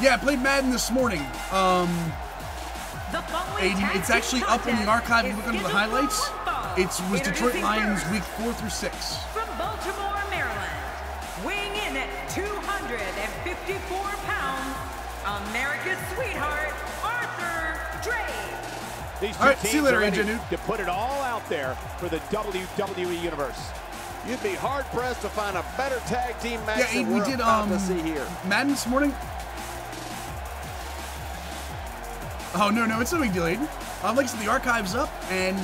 Yeah, I played Madden this morning. Um, it's actually up in the archive. If you look under the highlights, it was Detroit Lions week four through six. From Baltimore, Maryland, weighing in at two hundred fifty-four pounds, America's sweetheart, Arthur Drake. These two all right, teams see you later, A J, to put it all out there for the W W E universe. You'd be hard pressed to find a better tag team match. Yeah, Aiden, we did um, to see here. Madden this morning. Oh, no, no, it's no big deal, Aiden. Uh, like I said, the archive's up, and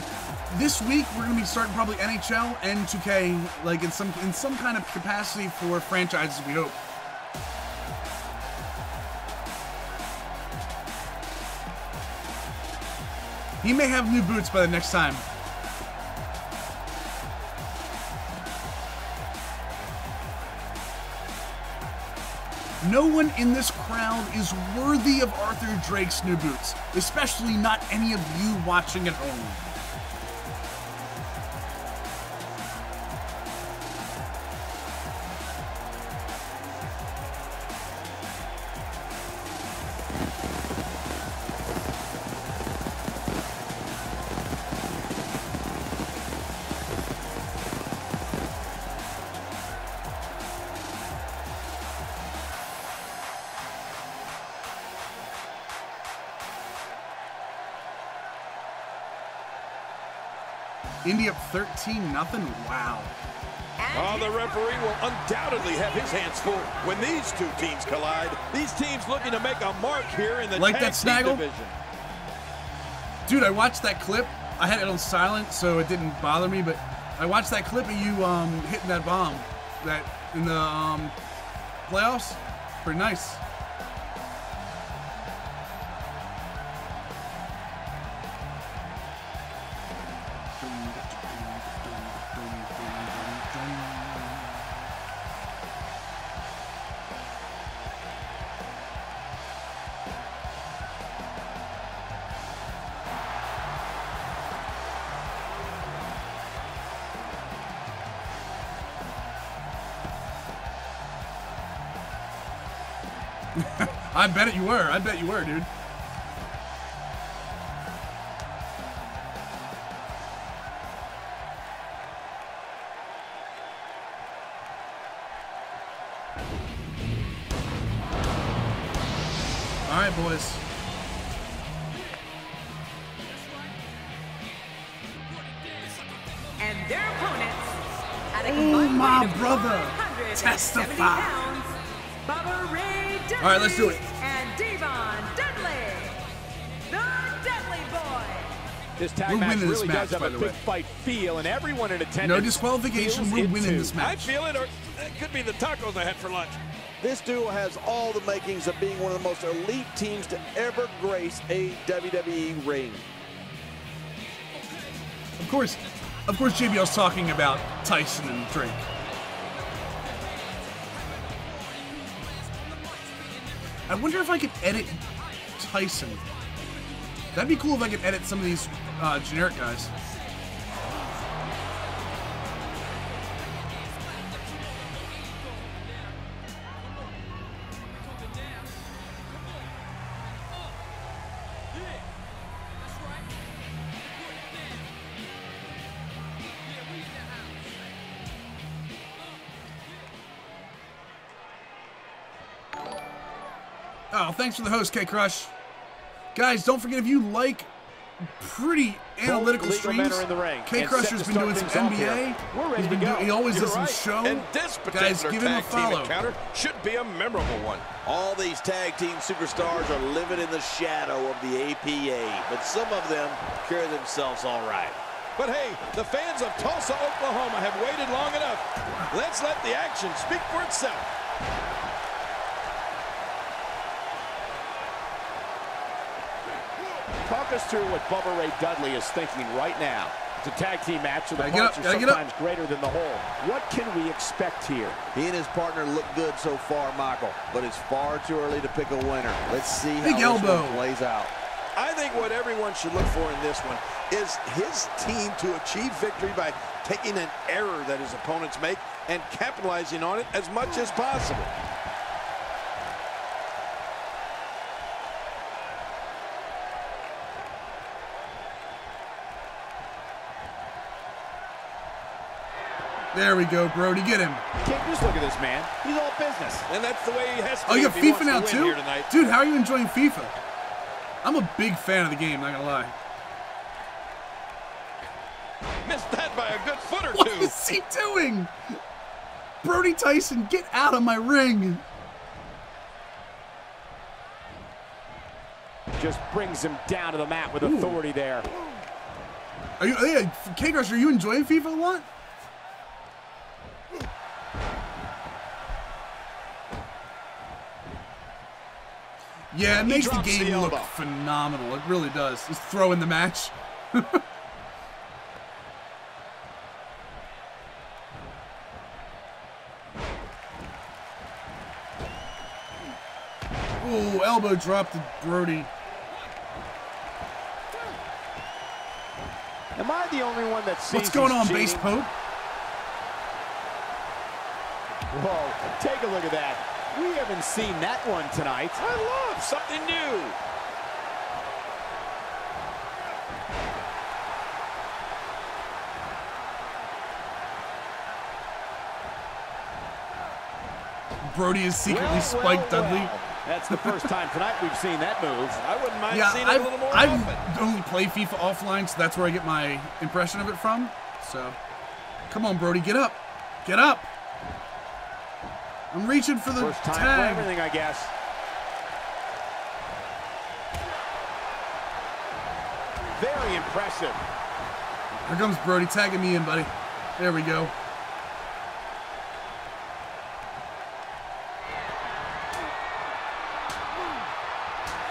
this week we're going to be starting probably N H L and two K, like in some in some kind of capacity for franchises, we hope. He may have new boots by the next time. No one in this crowd is worthy of Arthur Drake's new boots, especially not any of you watching at home. Indy up thirteen nothing. Wow. Oh, the referee will undoubtedly have his hands full when these two teams collide. These teams looking to make a mark here in the like tag that snaggle? team division. Dude, I watched that clip. I had it on silent, so it didn't bother me. But I watched that clip of you um, hitting that bomb, that in the um, playoffs. Pretty nice. I bet it you were. I bet you were, dude. All right, boys. And their opponents at a oh, my brother. Testify. All right, let's do it. And Devon Dudley, the Dudley Boy. This tag we're match winning really this match, does have a big way. fight feel, and everyone in attendance. No disqualification. We're winning too. this match. I feel it, or it could be the tacos I had for lunch. This duo has all the makings of being one of the most elite teams to ever grace a W W E ring. Of course, of course, J B L's talking about Tyson and Drake. I wonder if I could edit Tyson. That'd be cool if I could edit some of these uh, generic guys. Oh, thanks for the host, K-Crush. Guys, don't forget, if you like pretty analytical streams, K-Crusher's been doing some N B A. He's been doing, he always does some show. Guys, give him a follow. Should be a memorable one. All these tag team superstars are living in the shadow of the A P A, but some of them carry themselves all right. But hey, the fans of Tulsa, Oklahoma have waited long enough. Let's let the action speak for itself. Talk us through what Bubba Ray Dudley is thinking right now. It's a tag team match, so the parts are sometimes greater than the whole. What can we expect here? He and his partner look good so far, Michael, but it's far too early to pick a winner. Let's see how this one plays out. I think what everyone should look for in this one is his team to achieve victory by taking an error that his opponents make and capitalizing on it as much as possible. There we go, Brody. Get him. Can't just look at this man. He's all business, and that's the way he has to. Oh, you got FIFA now too, dude. How are you enjoying FIFA? I'm a big fan of the game. Not gonna lie. Missed that by a good foot or two. What is he doing? Brody Tyson, get out of my ring. Just brings him down to the mat with Ooh. authority there. Are you, yeah, K-Crush, are you enjoying FIFA a lot? Yeah, it makes the game the look phenomenal. It really does. Just throw in the match. Ooh, elbow drop to Brody. Am I the only one that sees what's going on, cheating? Base Pope? Whoa, take a look at that. We haven't seen that one tonight. I love something new. Brody is secretly well, spiked well, Dudley. Well. That's the first time tonight we've seen that move. I wouldn't mind yeah, seeing I've, it a little more I've often. I only play FIFA offline, so that's where I get my impression of it from. So, come on, Brody, get up. Get up. I'm reaching for the first time tag. For everything, I guess. Very impressive. Here comes Brody tagging me in, buddy. There we go.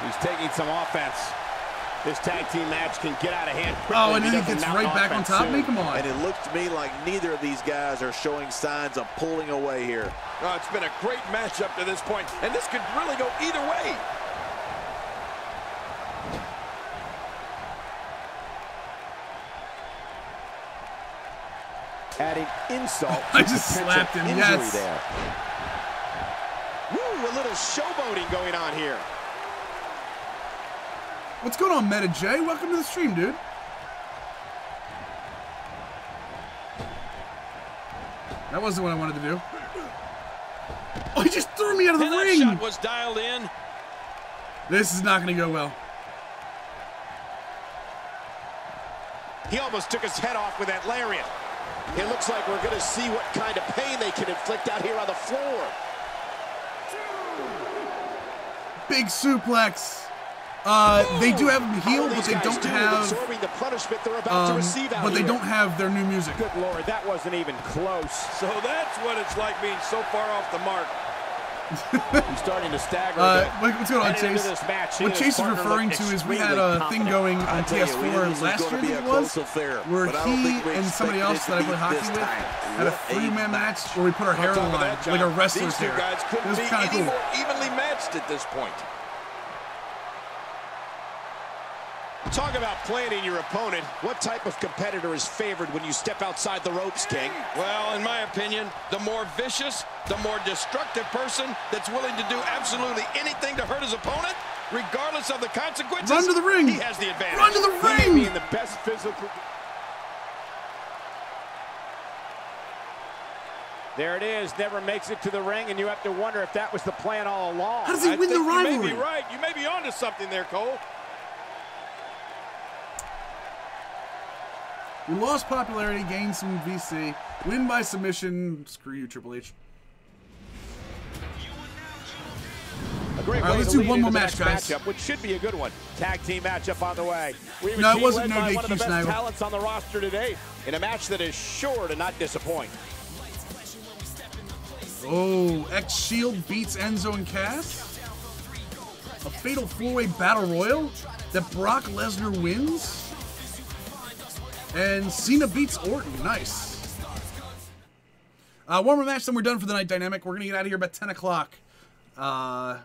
He's taking some offense. This tag team match can get out of hand quickly. Oh, and then he, he gets right back on top of me? Come on. And it looks to me like neither of these guys are showing signs of pulling away here. Oh, it's been a great match up to this point, and this could really go either way. Adding insult. I just slapped him. Yes. There. Woo, a little showboating going on here. What's going on, Meta J? Welcome to the stream, dude. That wasn't what I wanted to do. Oh, he just threw me out of the and ring. That shot was dialed in. This is not going to go well. He almost took his head off with that lariat. It looks like we're going to see what kind of pain they can inflict out here on the floor. Big suplex. Uh, they do have him healed, but they don't have. The punishment they're about um, to receive out but they here. don't have their new music. Good lord, that wasn't even close. So that's what it's like being so far off the mark. He's starting to stagger. Uh, what's going on, Chase? Match, what Chase is referring to is we had a thing going on T S four last year, that was, where he and somebody else that I play hockey with had a three-man match where we put our hair on the line, like our wrestlers' hair. It was kind of cool. Evenly matched at this point. Talk about planning your opponent. What type of competitor is favored when you step outside the ropes, King? Well, in my opinion, the more vicious, the more destructive person that's willing to do absolutely anything to hurt his opponent, regardless of the consequences. Run to the ring. He has the advantage. Run to the ring. He may be in the best physical... There it is, never makes it to the ring, and you have to wonder if that was the plan all along. How does he I win the rivalry? You may be right. You may be onto something there, Cole. We lost popularity, gained some V C, win by submission. Screw you, Triple H. All right, let's do one more match, guys. Matchup, which should be a good one. Tag team matchup on the way. We no, it wasn't no D Q. One of the best Snyder. Talents on the roster today in a match that is sure to not disappoint. Oh, X Shield beats Enzo and Cass. A fatal four-way battle royal that Brock Lesnar wins, and Cena beats Orton. Nice. Uh, one more match, then we're done for the night. Dynamic. We're gonna get out of here about ten o'clock. Uh.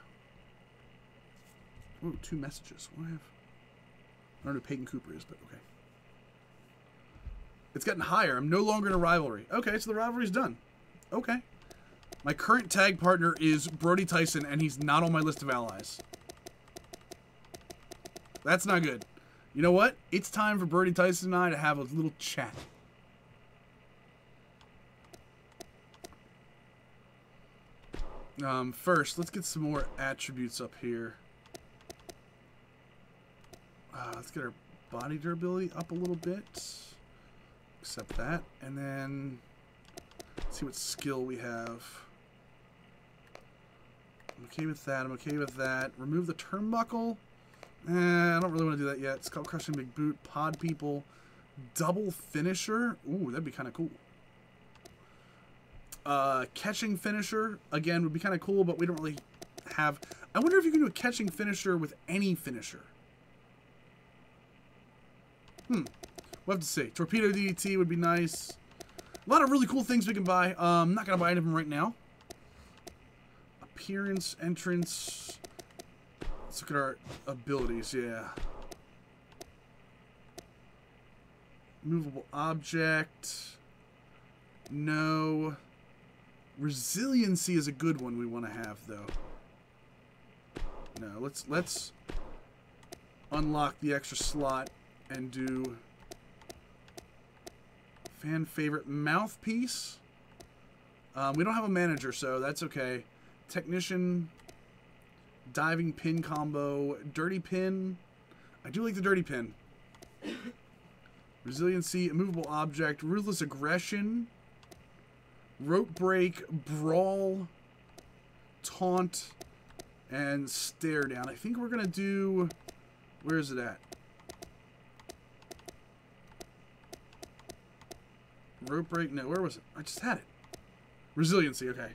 Ooh, two messages. What do I have? I don't know who Peyton Cooper is, but okay. It's gotten higher. I'm no longer in a rivalry. Okay, so the rivalry's done. Okay. My current tag partner is Brody Tyson, and he's not on my list of allies. That's not good. You know what? It's time for Brody Tyson and I to have a little chat. Um, first, let's get some more attributes up here. Uh, let's get our body durability up a little bit. Accept that. And then let's see what skill we have. I'm okay with that. I'm okay with that. Remove the turnbuckle. Eh, I don't really want to do that yet. Skull crushing, big boot, pod people, double finisher. Ooh, that'd be kind of cool. Uh, catching finisher, again, would be kind of cool, but we don't really have... I wonder if you can do a catching finisher with any finisher. Hmm. We'll have to see. Torpedo D D T would be nice. A lot of really cool things we can buy. Um, I'm not going to buy any of them right now. Appearance, entrance. Let's look at our abilities, yeah. Movable object. No... Resiliency is a good one we want to have, though. No, let's let's unlock the extra slot and do fan favorite mouthpiece. Um, we don't have a manager, so that's okay. Technician, diving pin combo, dirty pin. I do like the dirty pin. Resiliency, immovable object, ruthless aggression. Rope break, brawl, taunt, and stare down. I think we're going to do... Where is it at? Rope break? No, where was it? I just had it. Resiliency, okay.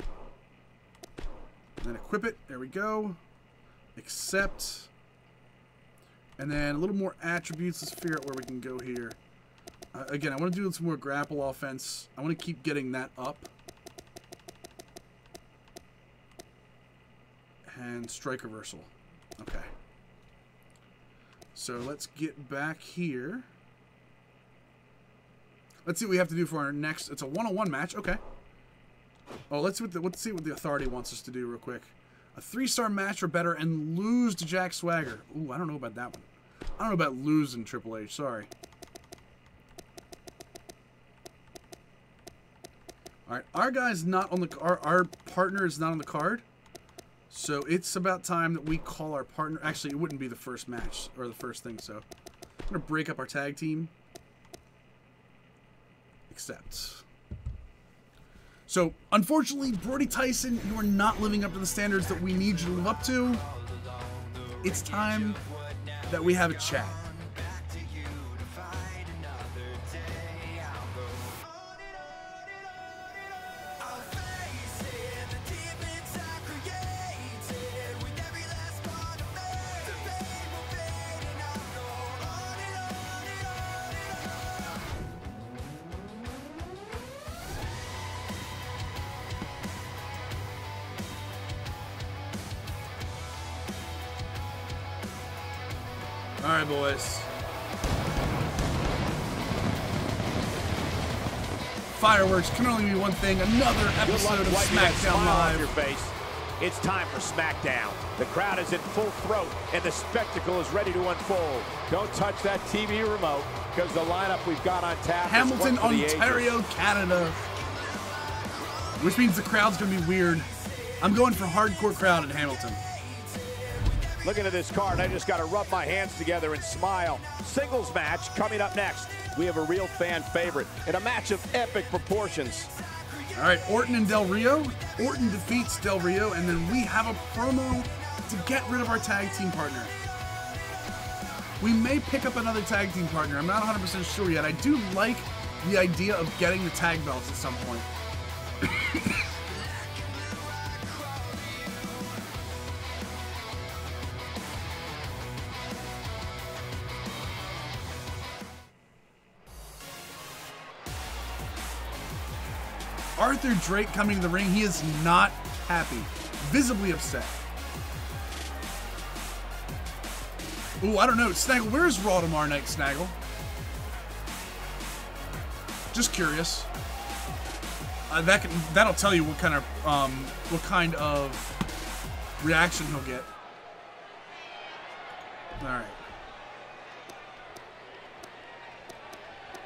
And then equip it. There we go. Accept. And then a little more attributes. Let's figure out where we can go here. Uh, again, I want to do some more grapple offense. I want to keep getting that up. And strike reversal. Okay. So let's get back here. Let's see what we have to do for our next... It's a one-on-one match. Okay. Oh, let's see what the, let's see what the authority wants us to do real quick. A three-star match or better and lose to Jack Swagger. Ooh, I don't know about that one. I don't know about losing Triple H. Sorry. All right, our guy's not on the our, our partner is not on the card, so it's about time that we call our partner. Actually, it wouldn't be the first match or the first thing, so I'm gonna break up our tag team. Except, so unfortunately, Brody Tyson, you are not living up to the standards that we need you to live up to. It's time that we have a chat. Fireworks can only be one thing. Another episode of SmackDown Live. It's time for SmackDown. The crowd is in full throat, and the spectacle is ready to unfold. Don't touch that T V remote, because the lineup we've got on tap Hamilton, is Ontario, Canada. Which means the crowd's going to be weird. I'm going for hardcore crowd in Hamilton. Looking at this card, I just got to rub my hands together and smile. Singles match coming up next. We have a real fan favorite and a match of epic proportions. All right, Orton and Del Rio. Orton defeats Del Rio, and then we have a promo to get rid of our tag team partner. We may pick up another tag team partner. I'm not one hundred percent sure yet. I do like the idea of getting the tag belts at some point. Arthur Drake coming to the ring. He is not happy. Visibly upset. Ooh, I don't know. Snaggle, where is Raw tomorrow night, Snaggle? Just curious. Uh, that can, that'll tell you what kind of um, what kind of reaction he'll get. All right.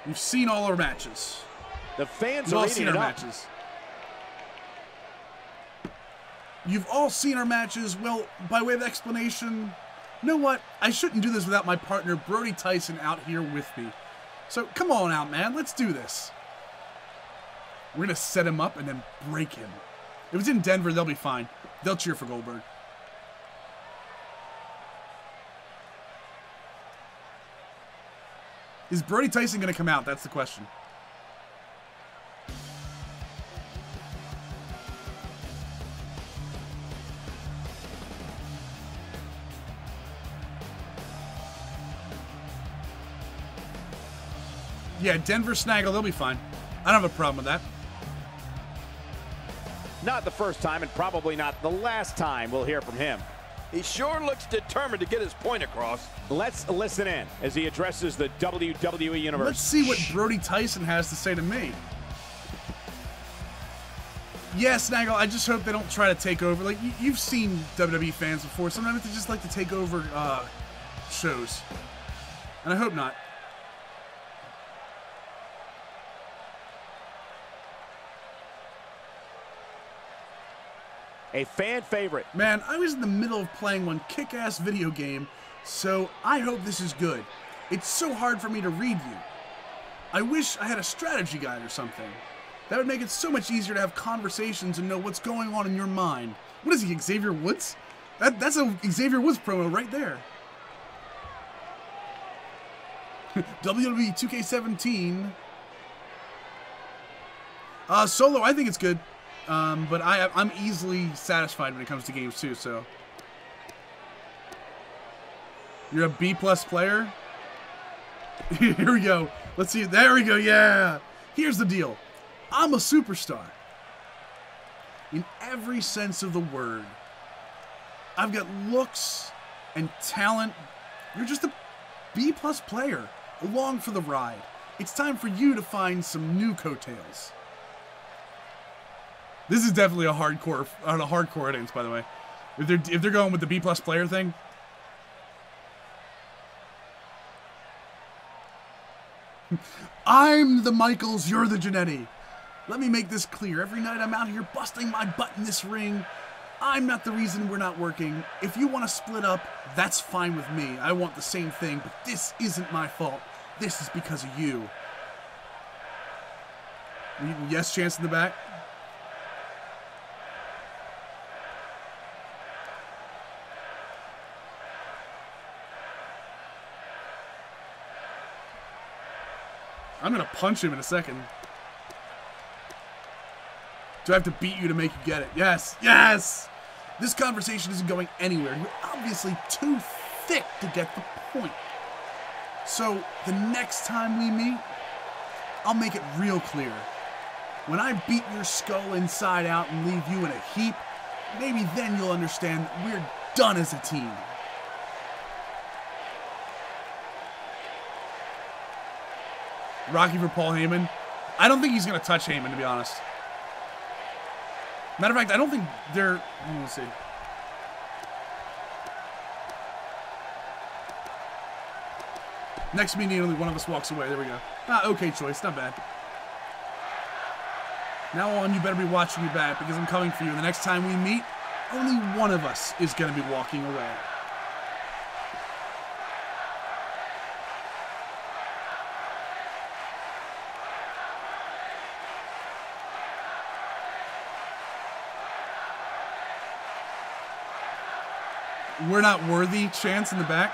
We've seen all our matches. The fans You've are all seen our matches. You've all seen our matches. Well, by way of explanation, you know what? I shouldn't do this without my partner, Brody Tyson, out here with me. So come on out, man. Let's do this. We're going to set him up and then break him. If it's in Denver, they'll be fine. They'll cheer for Goldberg. Is Brody Tyson going to come out? That's the question. Yeah, Denver Snaggle, they'll be fine. I don't have a problem with that. Not the first time, and probably not the last time we'll hear from him. He sure looks determined to get his point across. Let's listen in as he addresses the W W E Universe. Let's see what Brody Tyson has to say to me. Yeah, Snaggle, I just hope they don't try to take over. Like, you've seen W W E fans before. Sometimes they just like to take over uh, shows. And I hope not. A fan favorite. Man, I was in the middle of playing one kick-ass video game, so I hope this is good. It's so hard for me to read you. I wish I had a strategy guide or something. That would make it so much easier to have conversations and know what's going on in your mind. What is he, Xavier Woods? That, that's a Xavier Woods promo right there. W W E two K seventeen. Uh, Solo, I think it's good. Um, but I, I'm easily satisfied when it comes to games too, so. You're a B-plus player? Here we go. Let's see. There we go. Yeah. Here's the deal. I'm a superstar. In every sense of the word. I've got looks and talent. You're just a B-plus player. Along for the ride. It's time for you to find some new coattails. This is definitely a hardcore, on a hardcore audience, by the way. If they're if they're going with the B plus player thing. I'm the Michaels, you're the Jannetty. Let me make this clear. Every night I'm out here busting my butt in this ring. I'm not the reason we're not working. If you want to split up, that's fine with me. I want the same thing, but this isn't my fault. This is because of you. Yes, Chance in the back. I'm going to punch him in a second. Do I have to beat you to make you get it? Yes. Yes. This conversation isn't going anywhere. You're obviously too thick to get the point. So the next time we meet, I'll make it real clear. When I beat your skull inside out and leave you in a heap, maybe then you'll understand that we're done as a team. Rocky for Paul Heyman. I don't think he's going to touch Heyman, to be honest. Matter of fact, I don't think they're... Let's see. Next meeting, only one of us walks away. There we go. Ah, okay choice. Not bad. Now on, you better be watching me back because I'm coming for you. And the next time we meet, only one of us is going to be walking away. We're not worthy chance in the back.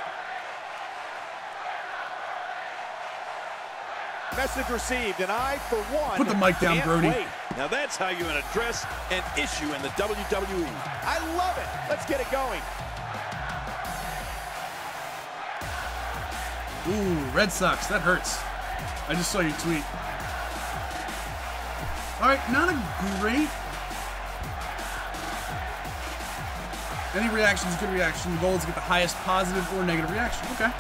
Message received, and I, for one, put the mic down, Brody. Wait. Now that's how you address an issue in the W W E. I love it. Let's get it going. Ooh, Red Sox. That hurts. I just saw your tweet. All right, not a great. Any reaction is a good reaction. The goal is to get the highest positive or negative reaction. Okay.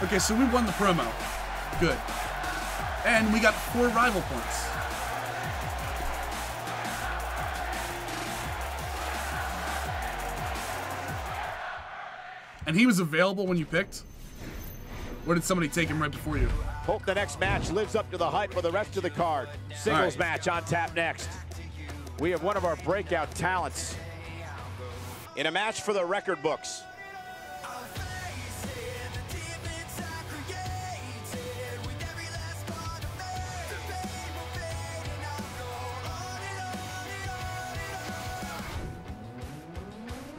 Okay, so we won the promo. Good. And we got four rival points. And he was available when you picked? Or did somebody take him right before you? Hope the next match lives up to the hype for the rest of the card. Singles right. Match on tap next. We have one of our breakout talents in a match for the record books.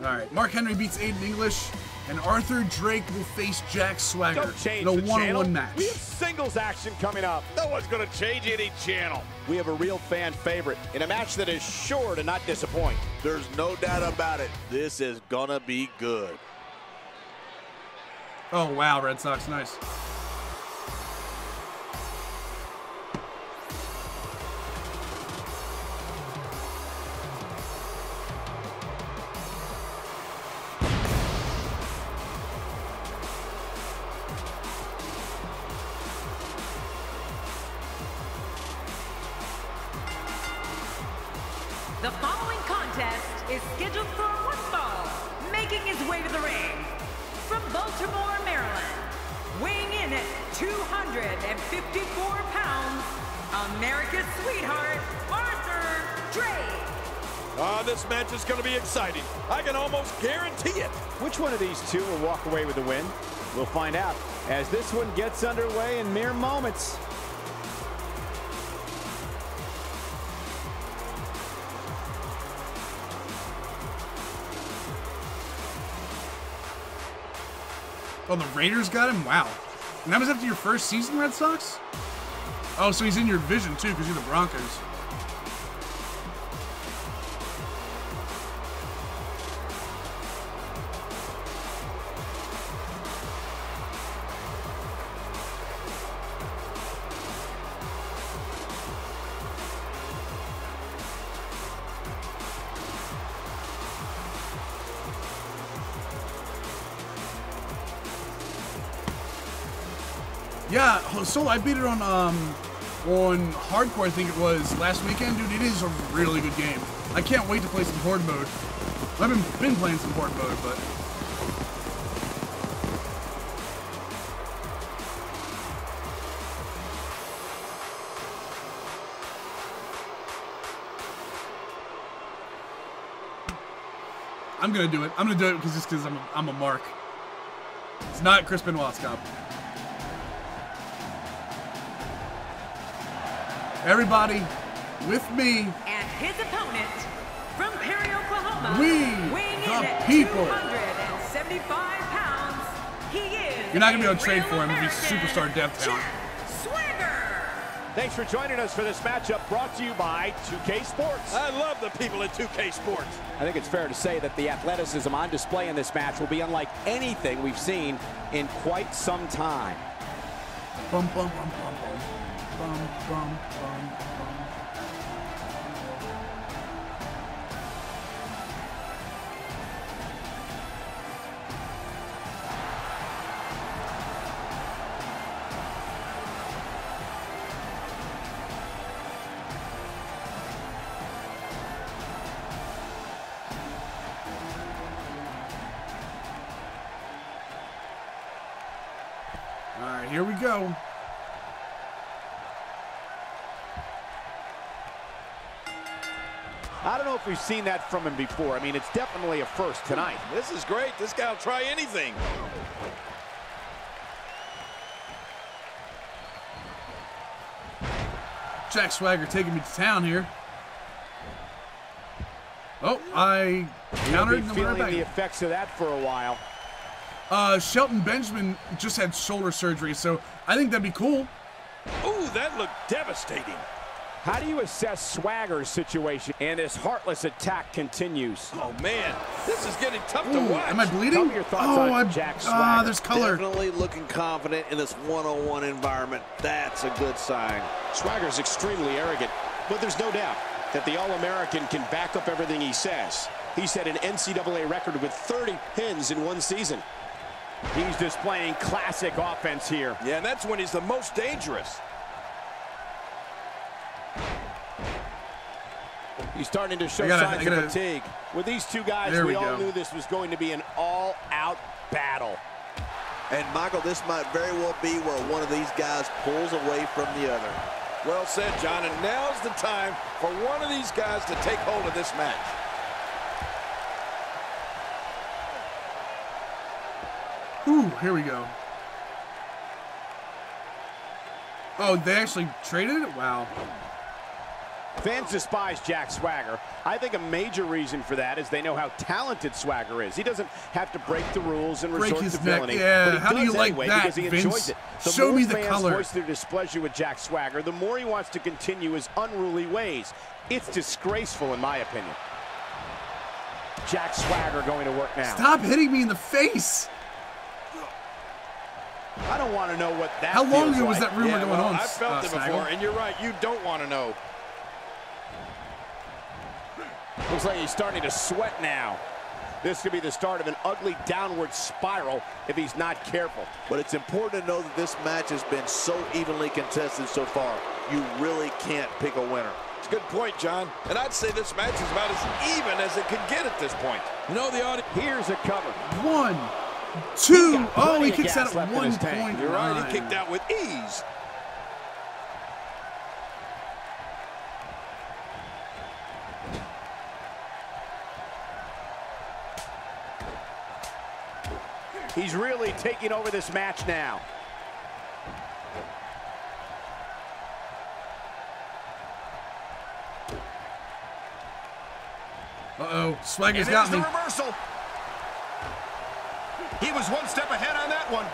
All right, Mark Henry beats Aiden English, and Arthur Drake will face Jack Swagger in a one-on-one match. We have singles action coming up. No one's going to change any channel. We have a real fan favorite in a match that is sure to not disappoint. There's no doubt about it. This is going to be good. Oh, wow, Red Sox, nice. Two will walk away with the win. We'll find out as this one gets underway in mere moments. Oh, the Raiders got him? Wow. And that was after your first season, Red Sox? Oh, so he's in your division, too, because you're the Broncos. So I beat it on um, on hardcore, I think it was last weekend, dude. It is a really good game. I can't wait to play some horde mode. I've been been playing some horde mode, but I'm gonna do it. I'm gonna do it because just because I'm a, I'm a mark. It's not Chris Benoit's comp. Everybody with me. And his opponent from Perry, Oklahoma. We, the people. two hundred seventy-five pounds. He is. You're not going to be able to trade for him. He's superstar depth talent. Swagger. Thanks for joining us for this matchup brought to you by two K Sports. I love the people at two K Sports. I think it's fair to say that the athleticism on display in this match will be unlike anything we've seen in quite some time. Bum, bum, bum, bum, bum. Bum, bum, bum, bum. right, here we go. I don't know if we've seen that from him before. I mean, it's definitely a first tonight. This is great. This guy will try anything. Jack Swagger taking me to town here. Oh, I countered and feeling the effects of that for a while. Uh, Shelton Benjamin just had shoulder surgery, so I think that'd be cool. Ooh, that looked devastating. How do you assess Swagger's situation? And his heartless attack continues. Oh, man, this is getting tough Ooh, to watch. Am I bleeding? Tell me your thoughts oh, on I'm, Jack Swagger. Ah, there's color. Definitely looking confident in this one-on-one environment. That's a good sign. Swagger's extremely arrogant, but there's no doubt that the All-American can back up everything he says. He set an N C double A record with thirty pins in one season. He's displaying classic offense here. Yeah, and that's when he's the most dangerous. He's starting to show gotta, signs gotta, of fatigue. With these two guys, we, we all knew this was going to be an all-out battle. And, Michael, this might very well be where one of these guys pulls away from the other. Well said, John, and now's the time for one of these guys to take hold of this match. Ooh, here we go. Oh, they actually traded it? Wow. Fans despise Jack Swagger. I think a major reason for that is they know how talented Swagger is. He doesn't have to break the rules and resort to villainy. Yeah, how do you like that, because he enjoys it. Show me the color. The more fans voice their displeasure with Jack Swagger, the more he wants to continue his unruly ways. It's disgraceful, in my opinion. Jack Swagger going to work now. Stop hitting me in the face. I don't want to know what that. How long ago was that rumor yeah, going well, on? I felt uh, it before, and you're right. You don't want to know. Looks like he's starting to sweat now. This could be the start of an ugly downward spiral if he's not careful. But it's important to know that this match has been so evenly contested so far. You really can't pick a winner. It's a good point, John. And I'd say this match is about as even as it could get at this point. You know the audience. Here's a cover. One, two. Oh, he kicks out at one point. You're right. He kicked out with ease. He's really taking over this match now. Uh-oh, Swagger's got me. The reversal. He was one step ahead on that one.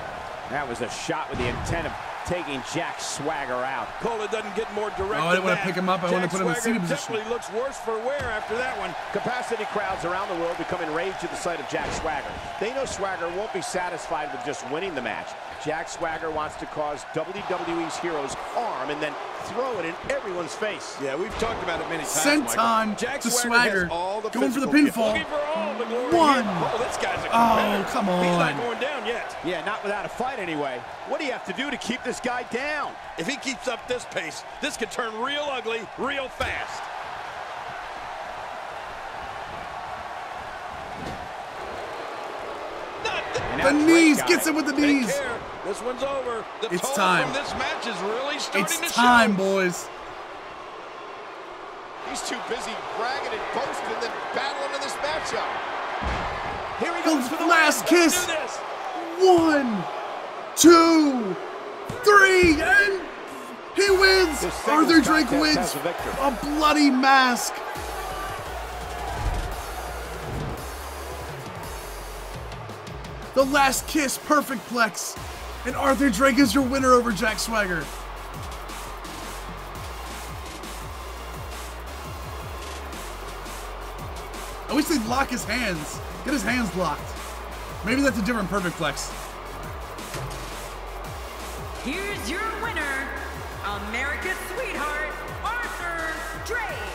That was a shot with the intent of taking Jack Swagger out. Cola doesn't get more direct. Oh, I didn't want to pick him up. I want to put him in seating position. Definitely looks worse for wear after that one. Capacity crowds around the world become enraged at the sight of Jack Swagger. They know Swagger won't be satisfied with just winning the match. Jack Swagger wants to cause W W E's hero's arm and then throw it in everyone's face. Yeah, we've talked about it many times. Senton Jack to Swagger, Swagger all the going for the pinfall. For all the glory. One. Oh, this guy's a competitor. Oh, come on. He's not going down yet. Yeah, not without a fight anyway. What do you have to do to keep this guy down? If he keeps up this pace, this could turn real ugly real fast. The knees, gets him with the knees. This one's over. The it's time. From this match is really starting it's to time, show. Boys. He's too busy bragging and boasting and then battling in this matchup. Here he goes for the last win. Kiss. One, two, three, and he wins. Arthur Drake wins. A bloody mask. The last kiss, perfect plex. And Arthur Drake is your winner over Jack Swagger. I wish they'd lock his hands. Get his hands locked. Maybe that's a different perfect plex. Here's your winner, America's Sweetheart, Arthur Drake.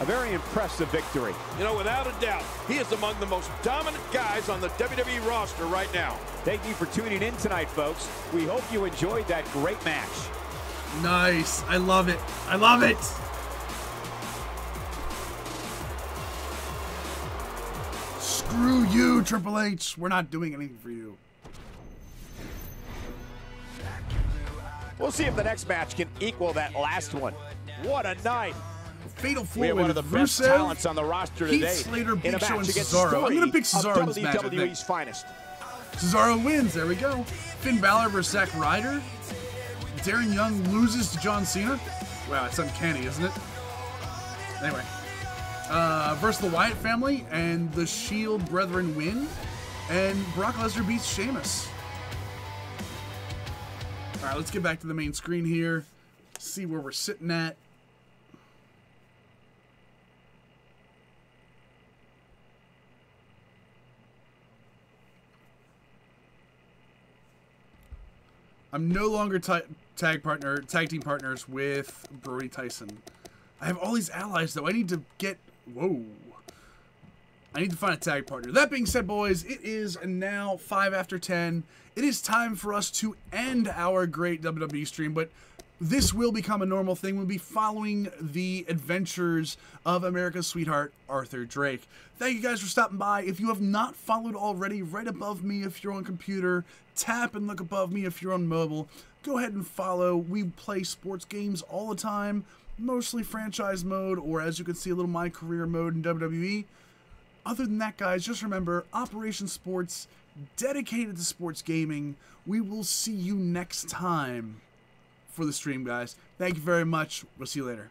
A very impressive victory. You know, without a doubt, he is among the most dominant guys on the W W E roster right now. Thank you for tuning in tonight, folks. We hope you enjoyed that great match. Nice. I love it. I love it. Screw you, Triple H. We're not doing anything for you. We'll see if the next match can equal that last one. What a night. Fatal four-way with one of the Rusev, best talents on the roster Heath today. Slater, Big Show, and Cesaro. I'm going to pick Cesaro in this match, I think. Finest. Cesaro wins. There we go. Finn Balor versus Zack Ryder. Darren Young loses to John Cena. Wow, it's uncanny, isn't it? Anyway. Uh, versus the Wyatt family, and the Shield brethren win. And Brock Lesnar beats Sheamus. All right, let's get back to the main screen here. See where we're sitting at. I'm no longer tag partner, tag team partners with Brody Tyson. I have all these allies, though. I need to get... Whoa. I need to find a tag partner. That being said, boys, it is now five after ten. It is time for us to end our great W W E stream, but this will become a normal thing. We'll be following the adventures of America's sweetheart, Arthur Drake. Thank you guys for stopping by. If you have not followed already, right above me if you're on computer, tap and look above me if you're on mobile. Go ahead and follow. We play sports games all the time, mostly franchise mode, or as you can see, a little My Career mode in W W E. Other than that, guys, just remember, Operation Sports, dedicated to sports gaming. We will see you next time for the stream, guys. Thank you very much. We'll see you later.